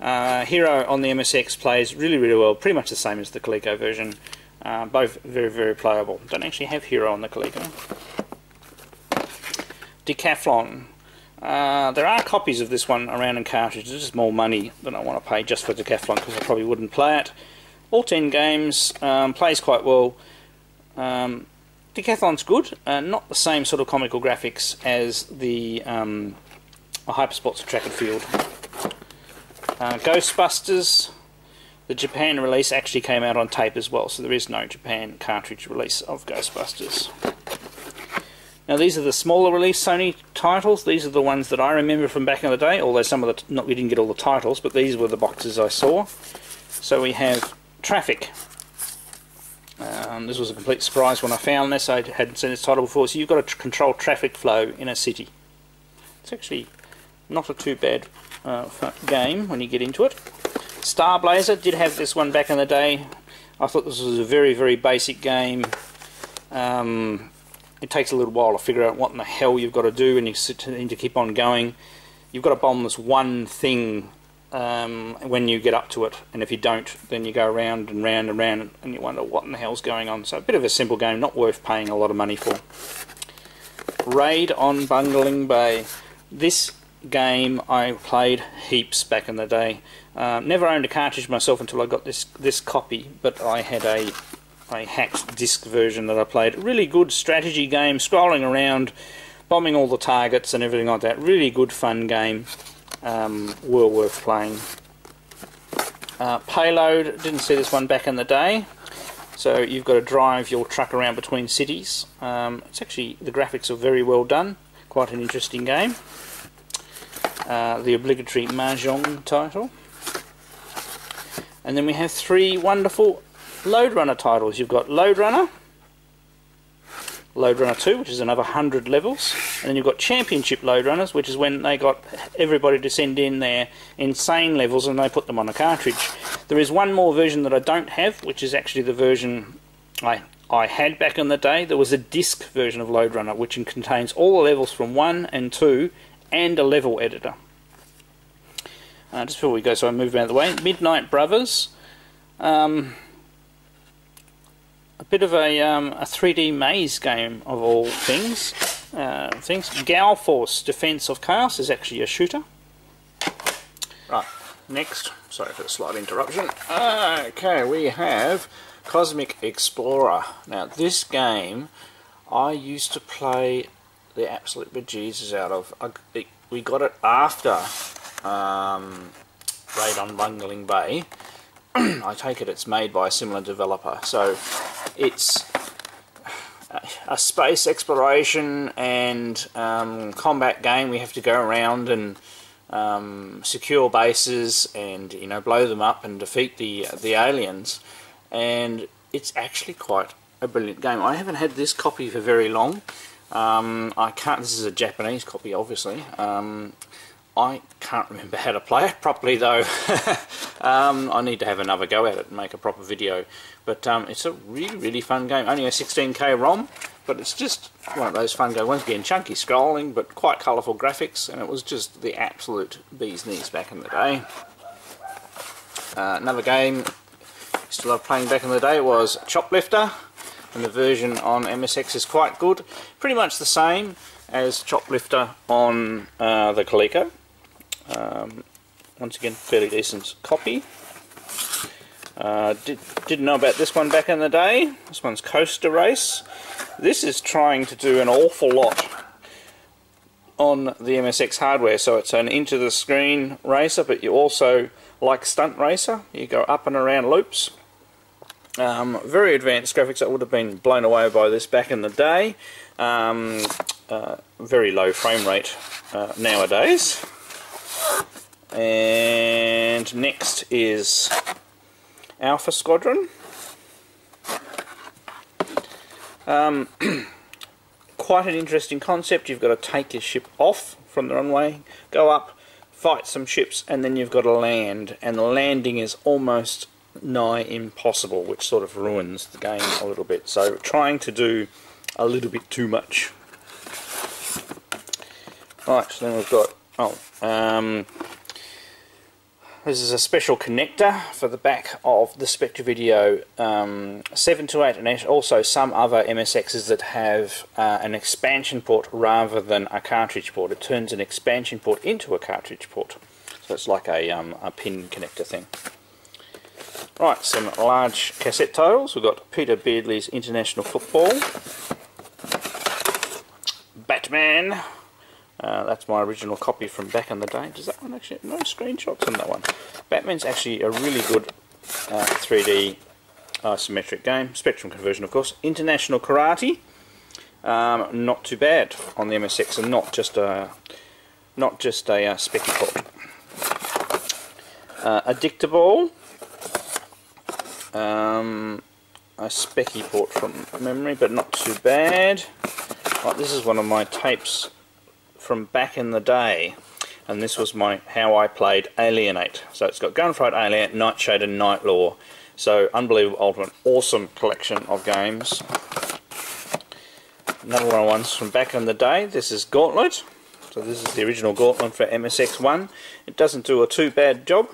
Uh, Hero on the M S X plays really, really well, pretty much the same as the Coleco version. Uh, both very, very playable. Don't actually have Hero on the Coleco. Decathlon. Uh, there are copies of this one around in cartridges. It's just more money than I want to pay just for Decathlon because I probably wouldn't play it. All ten games, um, plays quite well. Um, Decathlon's good, uh, not the same sort of comical graphics as the um, Hypersports Track and Field. Uh, Ghostbusters, the Japan release actually came out on tape as well, so there is no Japan cartridge release of Ghostbusters. Now these are the smaller release Sony titles. These are the ones that I remember from back in the day, although some of the, not, we didn't get all the titles, but these were the boxes I saw. So we have Traffic. Um, this was a complete surprise when I found this. I hadn't seen this title before. So you've got to tr control traffic flow in a city. It's actually not a too bad uh, game when you get into it. Star Blazer, did have this one back in the day. I thought this was a very, very basic game. Um, it takes a little while to figure out what in the hell you've got to do, and you need to keep on going. You've got to bomb this one thing Um, when you get up to it, and if you don't, then you go round and round and round and you wonder what in the hell's going on. So a bit of a simple game, not worth paying a lot of money for. Raid on Bungling Bay. This game I played heaps back in the day. Uh, never owned a cartridge myself until I got this this copy, but I had a, a hacked disc version that I played. Really good strategy game, scrolling around, bombing all the targets and everything like that. Really good fun game. Um, well worth playing. Uh, Payload, didn't see this one back in the day. So you've got to drive your truck around between cities. Um, it's actually, the graphics are very well done. Quite an interesting game. Uh, the obligatory Mahjong title. And then we have three wonderful Lode Runner titles. You've got Lode Runner, Lode Runner two, which is another one hundred levels, and then you've got Championship Lode Runners, which is when they got everybody to send in their insane levels and they put them on a cartridge. There is one more version that I don't have, which is actually the version I, I had back in the day. There was a disc version of Lode Runner, which contains all the levels from one and two and a level editor. Uh, just before we go, so I move out of the way, Midnight Brothers. Um, A bit of a, um, a three D maze game of all things. Uh, things. Gal Force, Defense of Chaos, is actually a shooter. Right, next. Sorry for the slight interruption. Okay, we have Cosmic Explorer. Now, this game I used to play the absolute bejesus out of. I, it, we got it after um, Raid on Bungling Bay. I take it it's made by a similar developer, so it's a space exploration and um, combat game. We have to go around and um, secure bases and, you know, blow them up and defeat the uh, the aliens, and it's actually quite a brilliant game. I haven't had this copy for very long. Um, I can't. This is a Japanese copy, obviously. Um, I can't remember how to play it properly though. um, I need to have another go at it and make a proper video, but um, it's a really, really fun game. Only a sixteen K ROM, but it's just one of those fun games. Once again, chunky scrolling but quite colourful graphics, and it was just the absolute bee's knees back in the day. Uh, another game I used to love playing back in the day was Choplifter, and the version on M S X is quite good. Pretty much the same as Choplifter on uh, the Coleco. Um, once again, fairly decent copy. Uh, did, didn't know about this one back in the day. This one's Coaster Race. This is trying to do an awful lot on the M S X hardware, so it's an into the screen racer, but you also, like Stunt Racer, you go up and around loops. Um, very advanced graphics. I would have been blown away by this back in the day. Um, uh, very low frame rate uh, nowadays. And next is Alpha Squadron. Um, quite an interesting concept. You've got to take your ship off from the runway, go up, fight some ships, and then you've got to land. And the landing is almost nigh impossible, which sort of ruins the game a little bit. So trying to do a little bit too much. Right, so then we've got, oh, um, this is a special connector for the back of the Spectravideo um, seven two eight and also some other M S Xs that have uh, an expansion port rather than a cartridge port. It turns an expansion port into a cartridge port. So it's like a, um, a pin connector thing. Right, some large cassette titles. We've got Peter Beardsley's International Football, Batman. Uh, that's my original copy from back in the day. Does that one actually... no screenshots on that one. Batman's actually a really good uh, three D isometric game. Spectrum conversion, of course. International Karate. Um, not too bad on the M S X, and not just a... not just a uh, specky pop. Uh, Addictable. Um, a specky port from memory, but not too bad. Right, this is one of my tapes from back in the day, and this was my how I played Alien eight. So it's got Gunfight, Alien, Nightshade and Nightlore. So unbelievable, ultimate, awesome collection of games. Another one of ones from back in the day. This is Gauntlet. So this is the original Gauntlet for M S X one. It doesn't do a too bad job.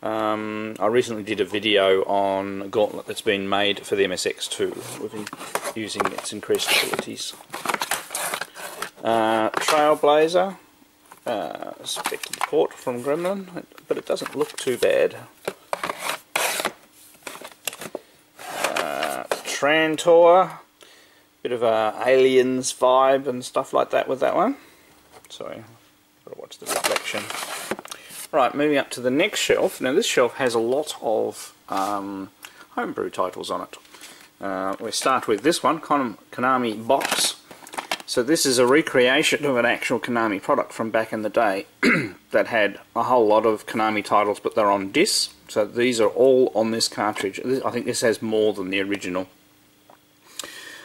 Um, I recently did a video on Gauntlet that's been made for the M S X two. We've been using its increased abilities. Uh, Trailblazer, uh, Specky Port from Gremlin, but it doesn't look too bad. Uh, Trantor, bit of a Aliens vibe and stuff like that with that one. Sorry, gotta watch the reflection. Right, moving up to the next shelf. Now this shelf has a lot of um, homebrew titles on it. Uh, we start with this one, Konami Box. So this is a recreation of an actual Konami product from back in the day that had a whole lot of Konami titles, but they're on discs. So these are all on this cartridge. I think this has more than the original.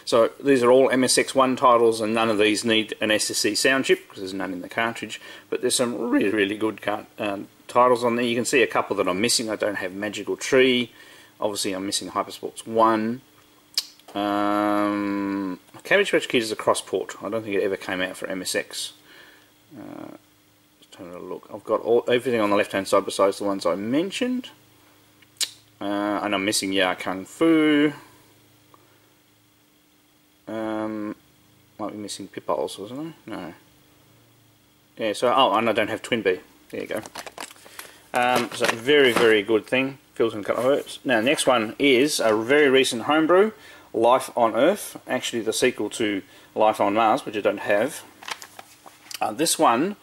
So these are all M S X one titles, and none of these need an S S C sound chip because there's none in the cartridge. But there's some really, really good um, titles on there. You can see a couple that I'm missing. I don't have Magical Tree. Obviously I'm missing Hypersports one. Um, Cabbage Patch Kids is a cross-port. I don't think it ever came out for M S X. Uh, just having a look. I've got all, everything on the left-hand side besides the ones I mentioned. Uh, and I'm missing Ya Kung Fu. Um, might be missing Pippoles, wasn't I? No. Yeah, so... oh, and I don't have Twin Bee. There you go. Um, so very, very good thing. Feels and cut hurts. Now, the next one is a very recent homebrew, Life on Earth, actually the sequel to Life on Mars, which I don't have. Uh, this one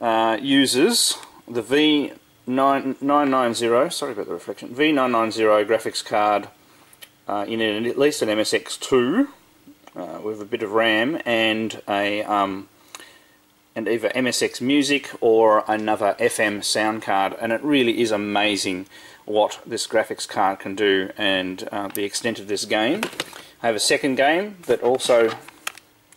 uh, uses the V nine ninety, sorry about the reflection, V nine ninety graphics card uh, in at least an M S X two uh, with a bit of RAM and a um, and either M S X music or another F M sound card, and it really is amazing what this graphics card can do and uh, the extent of this game. I have a second game that also,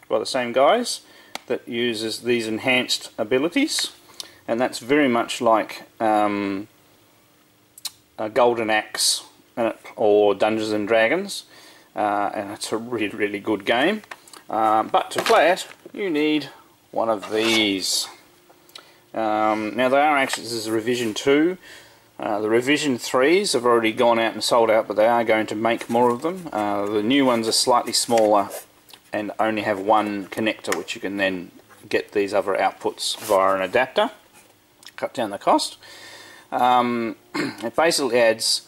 well, the same guys, that uses these enhanced abilities, and that's very much like um, a Golden Axe or Dungeons and Dragons, uh, and it's a really, really good game. Um, but to play it, you need one of these. Um, now they are actually, this is revision two. Uh, the revision threes have already gone out and sold out, but they are going to make more of them. Uh, the new ones are slightly smaller and only have one connector, which you can then get these other outputs via an adapter. Cut down the cost. Um, it basically adds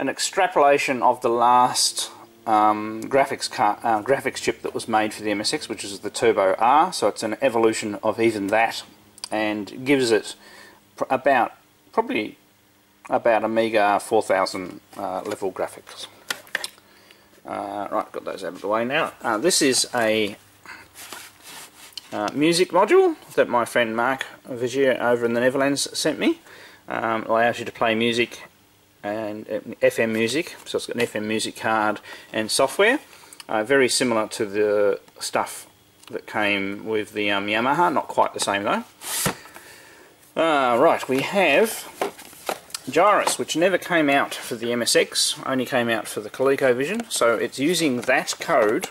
an extrapolation of the last um, graphics car, uh, graphics chip that was made for the M S X, which is the Turbo R. So it's an evolution of even that, and gives it pr about probably. about Amiga four thousand uh, level graphics. Uh, right, got those out of the way now. Uh, this is a uh, music module that my friend Mark Vigier over in the Netherlands sent me. Um, it allows you to play music and uh, F M music, so it's got an F M music card and software. Uh, very similar to the stuff that came with the um, Yamaha, not quite the same though. Uh, right, we have Gyrus, which never came out for the M S X, only came out for the ColecoVision, so it's using that code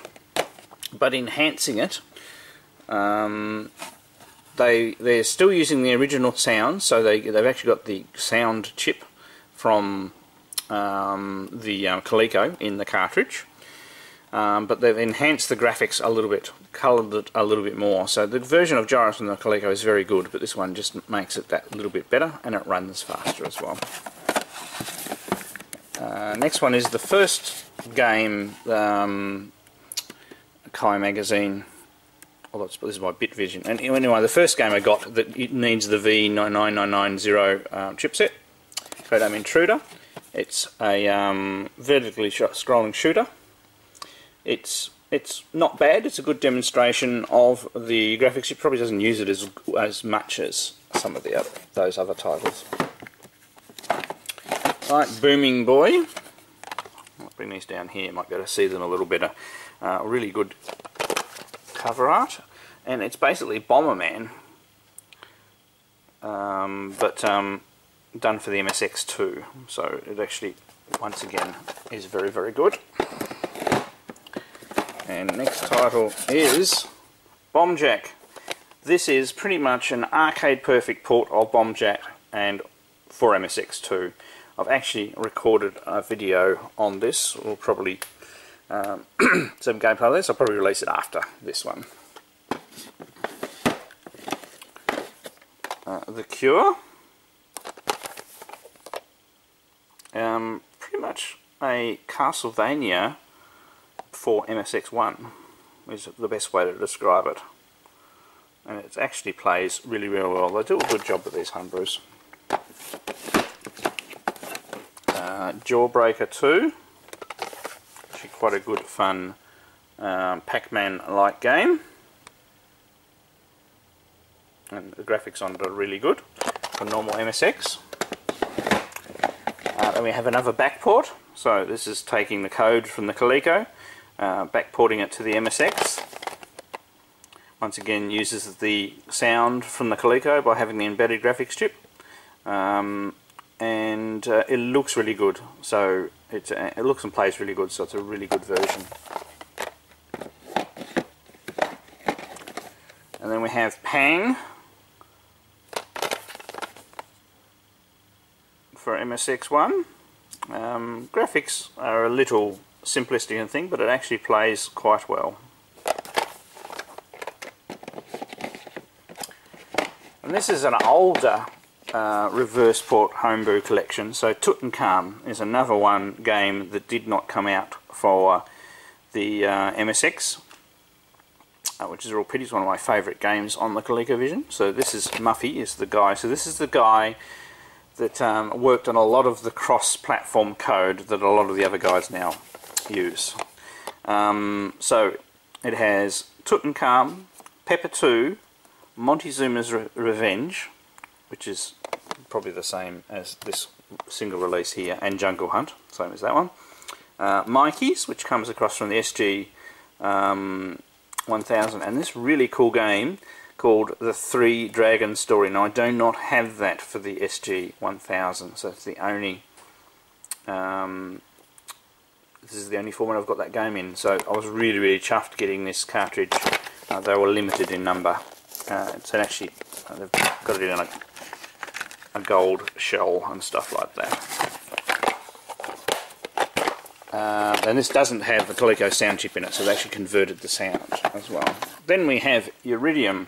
but enhancing it. Um, they, they're still using the original sound, so they, they've actually got the sound chip from um, the uh, Coleco in the cartridge, um, but they've enhanced the graphics a little bit, coloured it a little bit more. So the version of Gyrus from the Coleco is very good, but this one just makes it that little bit better, and it runs faster as well. Uh, next one is the first game, um, Kai Magazine. Well, this is my bit vision. And anyway, the first game I got that it needs the V nine nine nine nine zero uh, chipset, Kodam Intruder. It's a um, vertically sh scrolling shooter. It's it's not bad. It's a good demonstration of the graphics. It probably doesn't use it as as much as some of the other those other titles. Right, Booming Boy. I'll bring these down here. Might be able to see them a little better. Uh, really good cover art, and it's basically Bomberman, um, but um, done for the M S X two, so it actually once again is very very good. And next title is BombJack. This is pretty much an arcade perfect port of BombJack, and for M S X two. I've actually recorded a video on this. We'll probably Um, some gameplay of this. I'll probably release it after this one. Uh, the Cure. Um, pretty much a Castlevania for M S X one is the best way to describe it. And it actually plays really, really well. They do a good job with these homebrews. Uh, Jawbreaker two. Quite a good fun um, Pac-Man-like game, and the graphics on it are really good for normal M S X. Uh, then we have another backport, so this is taking the code from the Coleco, uh, backporting it to the M S X. Once again, uses the sound from the Coleco by having the embedded graphics chip, um, and uh, it looks really good. So It, uh, it looks and plays really good, so it's a really good version. And then we have Pang for M S X one. Um, graphics are a little simplistic and thing, but it actually plays quite well. And this is an older Uh, reverse port homebrew collection. So Toot and Calm is another one game that did not come out for the uh, M S X, uh, which is a real pity. It's one of my favourite games on the ColecoVision. So this is Muffy, is the guy. So this is the guy that um, worked on a lot of the cross-platform code that a lot of the other guys now use. Um, so it has Toot and Calm, Pepper two, Montezuma's Re Revenge, which is probably the same as this single release here, and Jungle Hunt, same as that one. Uh, Mikey's, which comes across from the S G one thousand, um, and this really cool game called The Three Dragons Story. Now I do not have that for the S G one thousand, so it's the only, um, this is the only format I've got that game in, so I was really really chuffed getting this cartridge. Uh, they were limited in number, uh, so actually uh, they've got it in a a gold shell and stuff like that. Uh, and this doesn't have the Coleco sound chip in it, so they actually converted the sound as well. Then we have Iridium.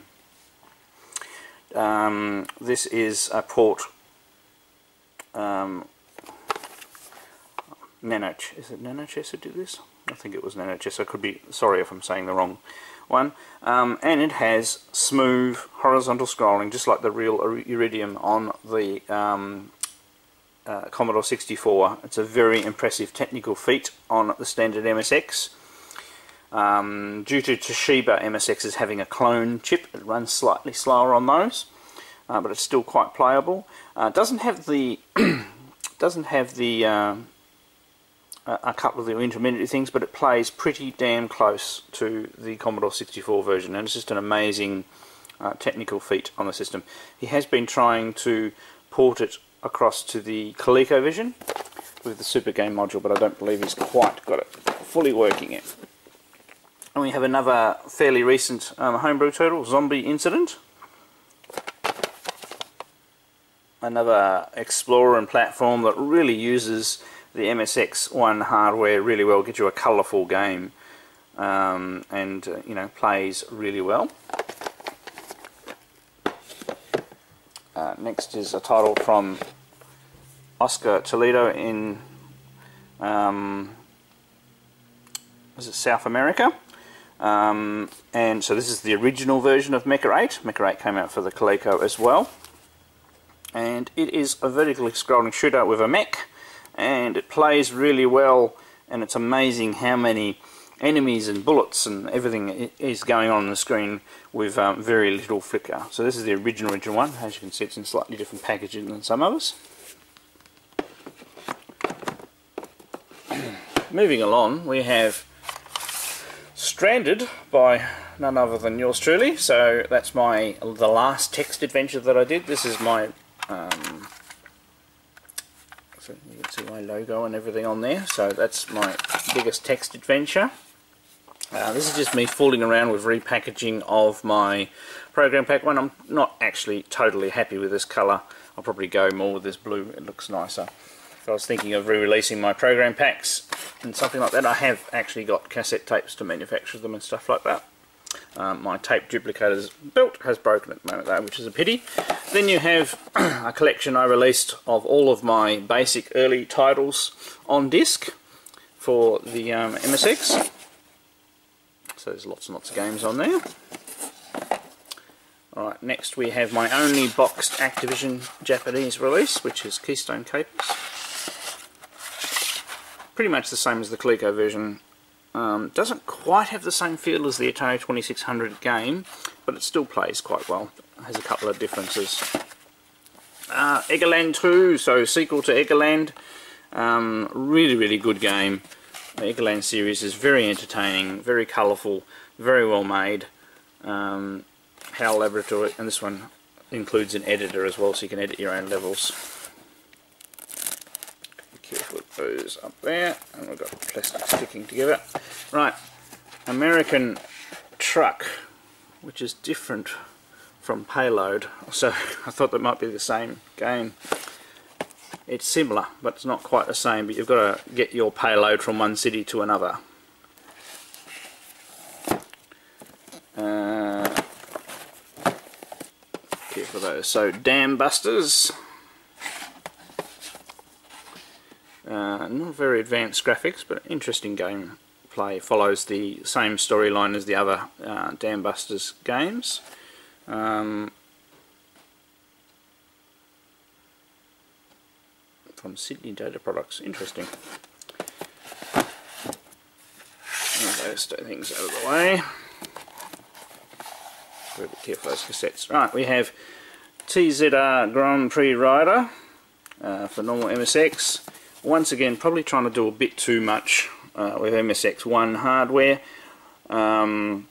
Um, this is a port, um, Nanoch. Is it Nanochess that did this? I think it was Nanochess. I could be sorry if I'm saying the wrong one. Um, and it has smooth horizontal scrolling, just like the real Iridium on the um, uh, Commodore sixty-four. It's a very impressive technical feat on the standard M S X. Um, due to Toshiba M S X's having a clone chip, it runs slightly slower on those, uh, but it's still quite playable. Uh, doesn't have the doesn't have the uh, a couple of the intermediate things, but it plays pretty damn close to the Commodore sixty-four version, and it's just an amazing uh, technical feat on the system. He has been trying to port it across to the ColecoVision with the Super Game module, but I don't believe he's quite got it fully working yet. And we have another fairly recent um, homebrew title, Zombie Incident. Another explorer and platform that really uses the M S X one hardware really well, gets you a colourful game, um, and uh, you know, plays really well. Uh, next is a title from Oscar Toledo in um, is it South America. Um, and so this is the original version of Mecha eight. Mecha eight came out for the Coleco as well. And it is a vertically scrolling shooter with a mech, and it plays really well, and it's amazing how many enemies and bullets and everything is going on on the screen with um, very little flicker. So this is the original original one. As you can see, it's in slightly different packaging than some others. Moving along, we have Stranded by none other than yours truly. So that's my the last text adventure that I did. This is my Um, so you can see my logo and everything on there, so that's my biggest text adventure. Uh, this is just me fooling around with repackaging of my program pack one. I'm not actually totally happy with this colour. I'll probably go more with this blue, it looks nicer. So I was thinking of re-releasing my program packs and something like that. I have actually got cassette tapes to manufacture them and stuff like that. Um, my tape duplicator's belt has broken at the moment though, which is a pity. Then you have a collection I released of all of my basic early titles on disc for the um, M S X. So there's lots and lots of games on there. Alright, next we have my only boxed Activision Japanese release, which is Keystone Capers. Pretty much the same as the Coleco version. Um, doesn't quite have the same feel as the Atari twenty-six hundred game, but it still plays quite well. It has a couple of differences. Uh, Eggerland two, so sequel to Eggerland. Um, really, really good game. The Eggerland series is very entertaining, very colourful, very well made. Um, Hal Laboratory, and this one includes an editor as well, so you can edit your own levels. Those up there, and we've got plastic sticking together. Right, American Truck, which is different from Payload, so I thought that might be the same game. It's similar, but it's not quite the same, but you've got to get your payload from one city to another. Uh, careful those, so Dam Busters. Uh, not very advanced graphics, but interesting gameplay. Follows the same storyline as the other uh, Dam Busters games. Um, from Sydney Data Products, interesting. Move those two things out of the way. Be careful those cassettes. Right, we have T Z R Grand Prix Rider uh, for normal M S X. Once again, probably trying to do a bit too much uh, with M S X one hardware. Um,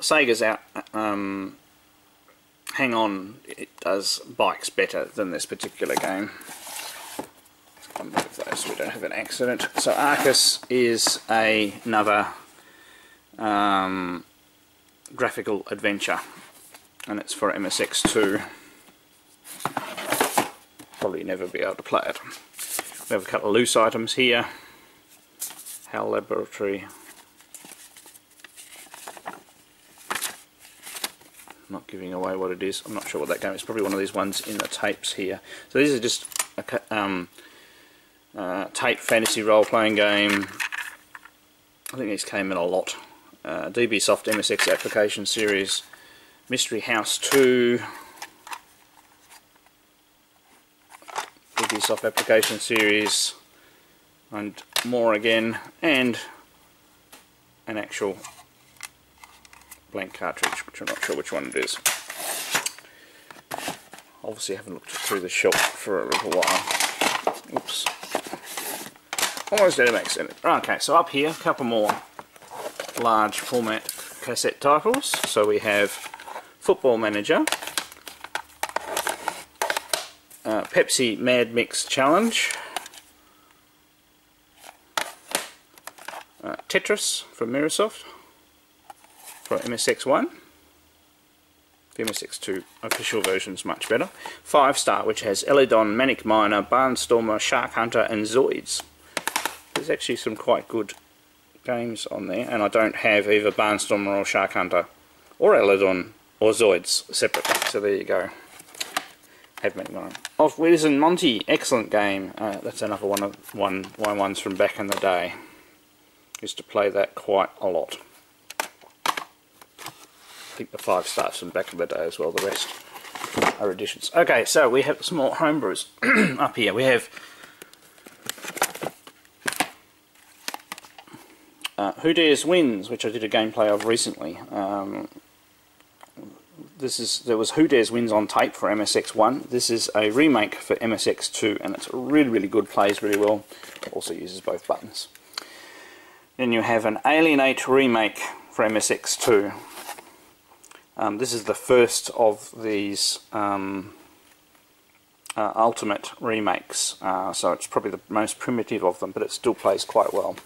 Sega's out. Um, hang on, it does bikes better than this particular game. I'll move those so we don't have an accident. So Arcus is a, another um, graphical adventure, and it's for M S X two. Probably never be able to play it. We have a couple of loose items here. Hal Laboratory. I'm not giving away what it is. I'm not sure what that game is. Probably one of these ones in the tapes here. So these are just a um, uh, tape fantasy role-playing game. I think these came in a lot. Uh, D B Soft M S X application series. Mystery House two. Soft application series, and more again, and an actual blank cartridge, which I'm not sure which one it is. Obviously haven't looked through the shelf for a little while. Oops. Almost did an accident. Okay, so up here, a couple more large format cassette titles. So we have Football Manager, Pepsi Mad Mix Challenge. Uh, Tetris from Microsoft for M S X one. The M S X two official version is much better. Five Star, which has Eledon, Manic Miner, Barnstormer, Shark Hunter and Zoids. There's actually some quite good games on there, and I don't have either Barnstormer or Shark Hunter or Eledon or Zoids separately, so there you go. Have Manic Miner. Off Wiz and Monty, excellent game. Uh, that's another one of one, one ones from back in the day. Used to play that quite a lot. I think the five stars from back in the day as well, the rest are additions. Okay, so we have some more homebrews up here. We have uh, Who Dares Wins, which I did a gameplay of recently. Um, this is there was Who Dares Wins on tape for M S X one. This is a remake for M S X two, and it's really, really good, plays really well, also uses both buttons. Then you have an Alien eight remake for M S X two. Um, this is the first of these um, uh, Ultimate remakes, uh, so it's probably the most primitive of them, but it still plays quite well.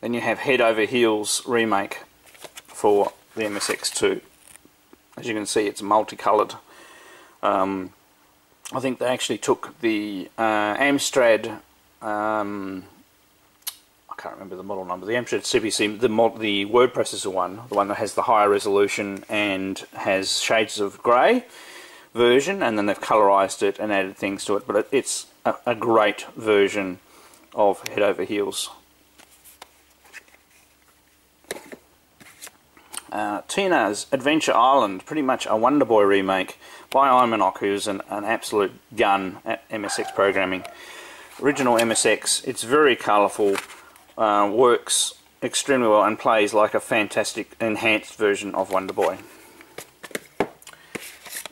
Then you have Head Over Heels remake for the M S X two. As you can see, it's multicoloured. Um, I think they actually took the uh, Amstrad... Um, I can't remember the model number, the Amstrad C P C, the, mod, the word processor one, the one that has the higher resolution and has shades of grey version, and then they've colorised it and added things to it, but it, it's a, a great version of Head Over Heels. Uh, Tina's Adventure Island, pretty much a Wonder Boy remake by Imanok, who's an, an absolute gun at M S X programming. Original M S X, it's very colourful. Uh, works extremely well and plays like a fantastic enhanced version of Wonder Boy.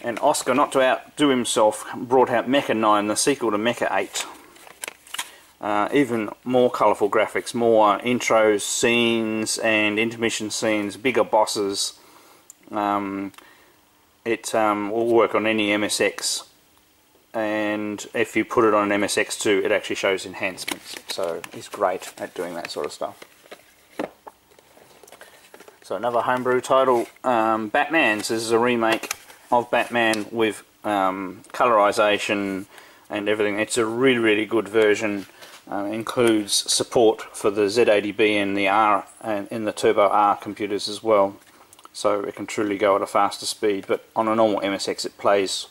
And Oscar, not to outdo himself, brought out Mecha nine, the sequel to Mecha eight. Uh, even more colourful graphics, more intros, scenes and intermission scenes, bigger bosses. Um, it um, will work on any M S X, and if you put it on an M S X two, it actually shows enhancements, so he's great at doing that sort of stuff. So another homebrew title, um, Batman's. This is a remake of Batman with um, colorization and everything. It's a really, really good version. Uh, includes support for the Z eighty B and the R and in the Turbo R computers as well, so it can truly go at a faster speed. But on a normal M S X, it plays.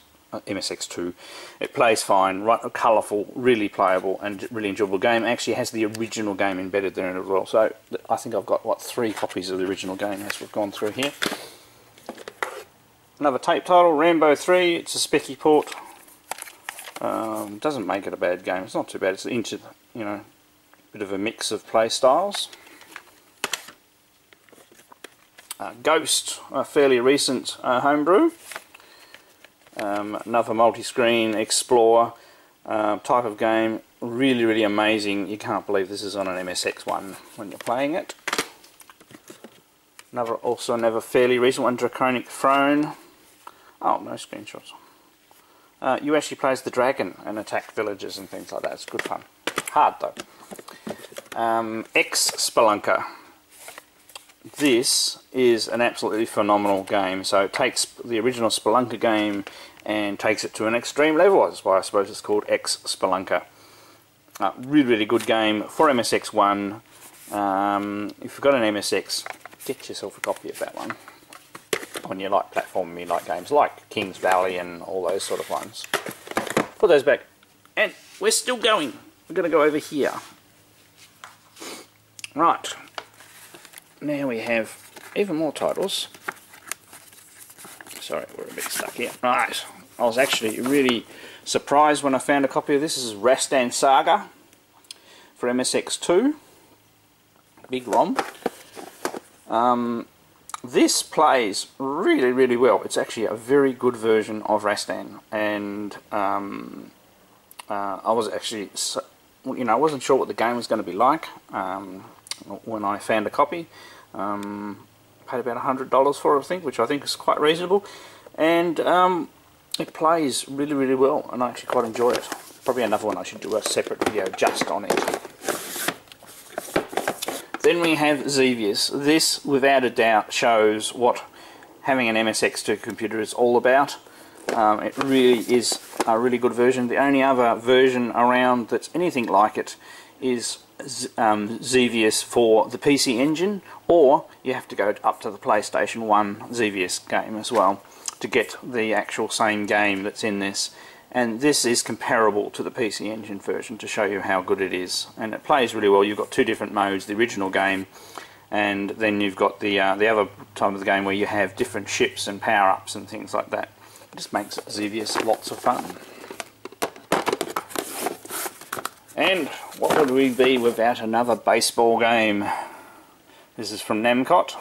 M S X two. It plays fine, right, colourful, really playable and really enjoyable game. It actually has the original game embedded there as well, so I think I've got, what, three copies of the original game as we've gone through here. Another tape title, Rambo three, it's a specky port. Um, doesn't make it a bad game, it's not too bad, it's into, you know, a bit of a mix of play styles. Uh, Ghost, a fairly recent uh, homebrew. Um, another multi-screen explore uh, type of game, really, really amazing. You can't believe this is on an M S X one when you're playing it. Another, also another fairly recent one, Draconic Throne. Oh, no screenshots. Uh, you actually play as the dragon and attack villages and things like that. It's good fun. Hard though. Um, X Spelunker. This is an absolutely phenomenal game, so it takes the original Spelunker game and takes it to an extreme level. That's why I suppose it's called X Spelunker. Uh, really, really good game for M S X one. Um, if you've got an M S X, get yourself a copy of that one. When you like platforming, you like games like Kings Valley and all those sort of ones. Put those back. And we're still going. We're going to go over here. Right. Now we have even more titles. Sorry, we're a bit stuck here. Right, I was actually really surprised when I found a copy of this. This is Rastan Saga for M S X two. Big ROM. Um, this plays really, really well. It's actually a very good version of Rastan, and um, uh, I was actually, you know, I wasn't sure what the game was going to be like. Um, when I found a copy, um, paid about a hundred dollars for it, I think, which I think is quite reasonable, and um, it plays really, really well, and I actually quite enjoy it. Probably another one I should do a separate video just on it. Then we have Xevious. This, without a doubt, shows what having an M S X two computer is all about. Um, it really is a really good version. The only other version around that's anything like it is um, Xevious for the P C Engine, or you have to go up to the PlayStation one Xevious game as well to get the actual same game that's in this. And this is comparable to the P C Engine version to show you how good it is, and it plays really well. You've got two different modes: the original game, and then you've got the uh, the other time of the game where you have different ships and power-ups and things like that. It just makes Xevious lots of fun. And what would we be without another baseball game? This is from Namcot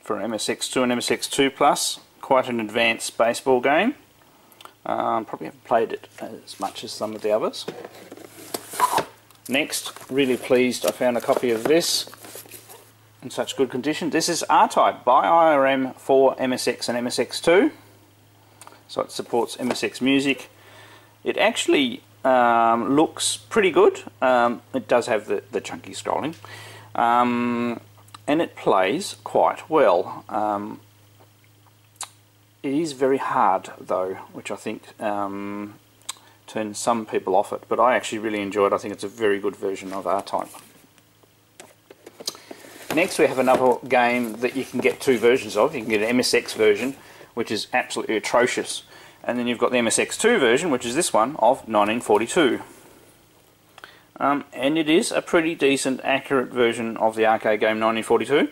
for M S X two and M S X two plus. Quite an advanced baseball game. Um, probably haven't played it as much as some of the others. Next, really pleased I found a copy of this in such good condition. This is R-Type by I R M for M S X and M S X two, so it supports M S X music. It actually um, looks pretty good. Um, it does have the, the chunky scrolling, um, and it plays quite well. Um, It is very hard though, which I think um, turns some people off it, but I actually really enjoy it. I think it's a very good version of R-Type. Next we have another game that you can get two versions of. You can get an M S X version, which is absolutely atrocious, and then you've got the M S X two version, which is this one, of nineteen forty-two. Um, and it is a pretty decent, accurate version of the arcade game nineteen forty-two.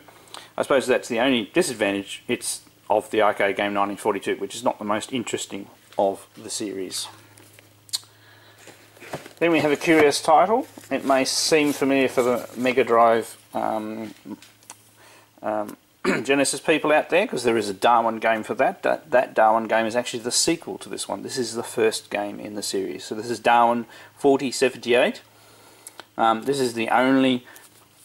I suppose that's the only disadvantage. It's of the arcade game nineteen forty-two, which is not the most interesting of the series. Then we have a curious title. It may seem familiar for the Mega Drive um, um, Genesis people out there, because there is a Darwin game for that. that. That Darwin game is actually the sequel to this one. This is the first game in the series. So this is Darwin forty seventy-eight. Um, this is the only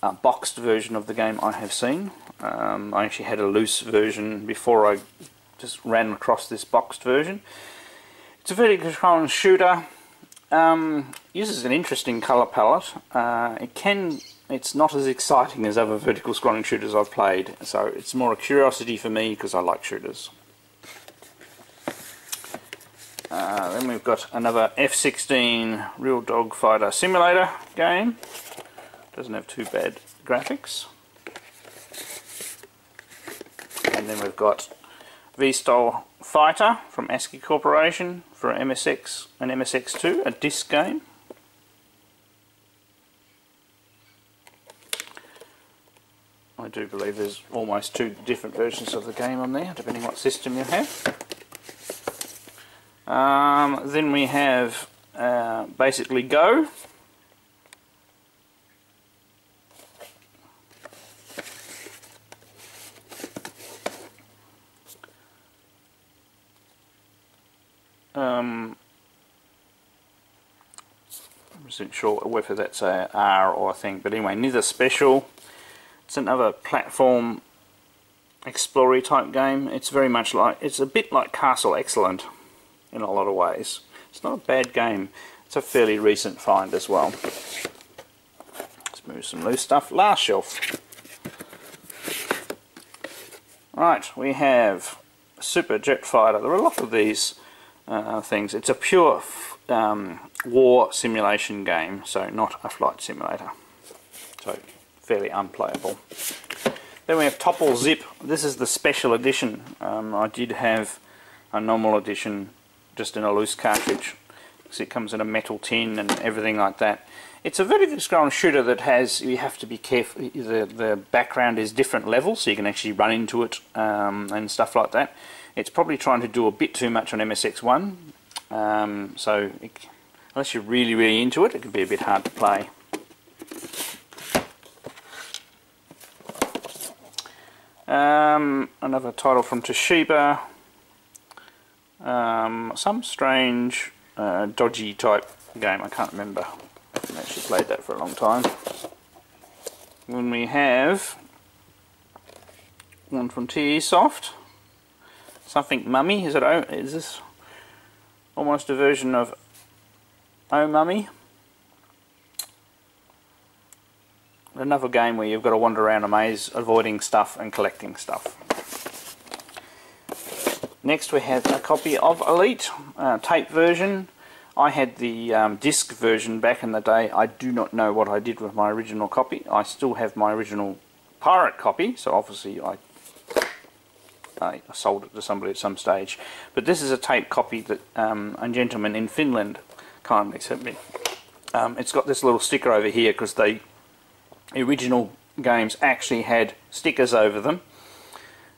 uh, boxed version of the game I have seen. Um, I actually had a loose version before I just ran across this boxed version. It's a vertical control shooter. Um, uses an interesting colour palette. Uh, it can. It's not as exciting as other vertical scrolling shooters I've played, so it's more a curiosity for me because I like shooters. Uh, then we've got another F sixteen Real Dog Fighter Simulator game. Doesn't have too bad graphics. And then we've got V-Style Fighter from ASCII Corporation for M S X and M S X two, a disc game. I do believe there's almost two different versions of the game on there, depending what system you have. Um, then we have uh, basically Go. Um, I'm just not sure whether that's a R or a thing, but anyway, neither special. It's another platform explorer type game. It's very much like, it's a bit like Castle Excellent in a lot of ways. It's not a bad game. It's a fairly recent find as well. Let's move some loose stuff. Last shelf. Right, we have Super Jet Fighter. There are a lot of these. Uh, things. It's a pure f um, war simulation game, so not a flight simulator, so fairly unplayable. Then we have Topple Zip. This is the special edition. Um, I did have a normal edition just in a loose cartridge, because it comes in a metal tin and everything like that. It's a vertical scrolling shooter that has, you have to be careful, the, the background is different levels, so you can actually run into it um, and stuff like that. It's probably trying to do a bit too much on M S X one, um, so it, unless you're really, really into it, it can be a bit hard to play. Um, another title from Toshiba, um, some strange, uh, dodgy type game, I can't remember. I haven't actually played that for a long time. When we have one from T E Soft. something Mummy. Is it? Oh, is this almost a version of Oh Mummy? Another game where you've got to wander around a maze, avoiding stuff and collecting stuff. Next we have a copy of Elite, uh, tape version. I had the um, disc version back in the day. I do not know what I did with my original copy. I still have my original pirate copy, so obviously I, I sold it to somebody at some stage. But this is a tape copy that um, a gentleman in Finland kindly sent me. Um, it's got this little sticker over here because the original games actually had stickers over them.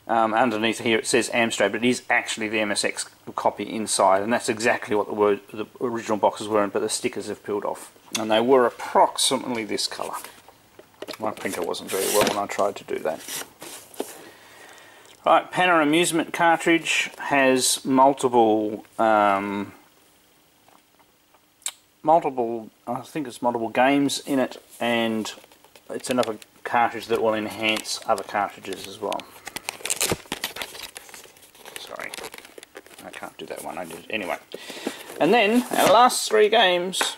Um, underneath here it says Amstrad, but it is actually the M S X copy inside, and that's exactly what the, word, the original boxes were in, but the stickers have peeled off. And they were approximately this colour. My printer wasn't very well when I tried to do that. Right, Panner Amusement cartridge has multiple, um, multiple, I think it's multiple games in it, and it's another cartridge that will enhance other cartridges as well. I can't do that one, I did anyway. And then our last three games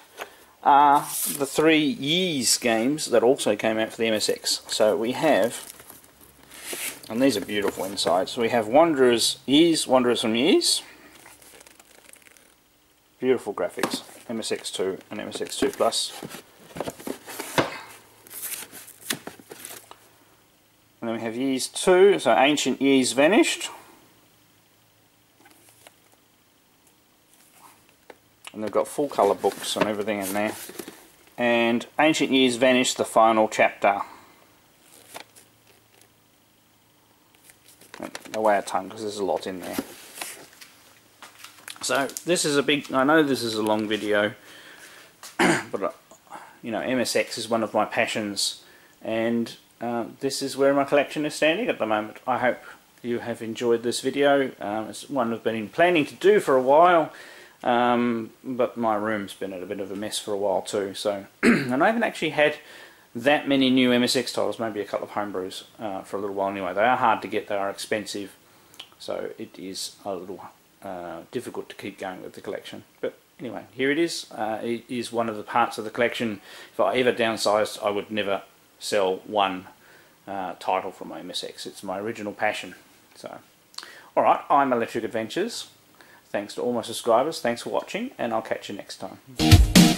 are the three Yees games that also came out for the M S X. So we have, and these are beautiful inside, so we have Wanderers Yees, Wanderers from Yees. Beautiful graphics, M S X two and M S X two plus. And then we have Yees two, so Ancient Yees Vanished. And they've got full colour books and everything in there. And Ancient Years Vanished, the final chapter. Away a tongue because there's a lot in there. So this is a big, I know this is a long video, but uh, you know, M S X is one of my passions, and uh, this is where my collection is standing at the moment. I hope you have enjoyed this video. Um, it's one I've been planning to do for a while. Um, but my room's been in a bit of a mess for a while too, so and I haven't actually had that many new M S X titles, maybe a couple of homebrews uh, for a little while anyway. They are hard to get, they are expensive, so it is a little uh, difficult to keep going with the collection. But anyway, here it is. Uh, it is one of the parts of the collection. If I ever downsized, I would never sell one uh, title from my M S X. It's my original passion. So, alright, I'm Electric Adventures. Thanks to all my subscribers, thanks for watching, and I'll catch you next time.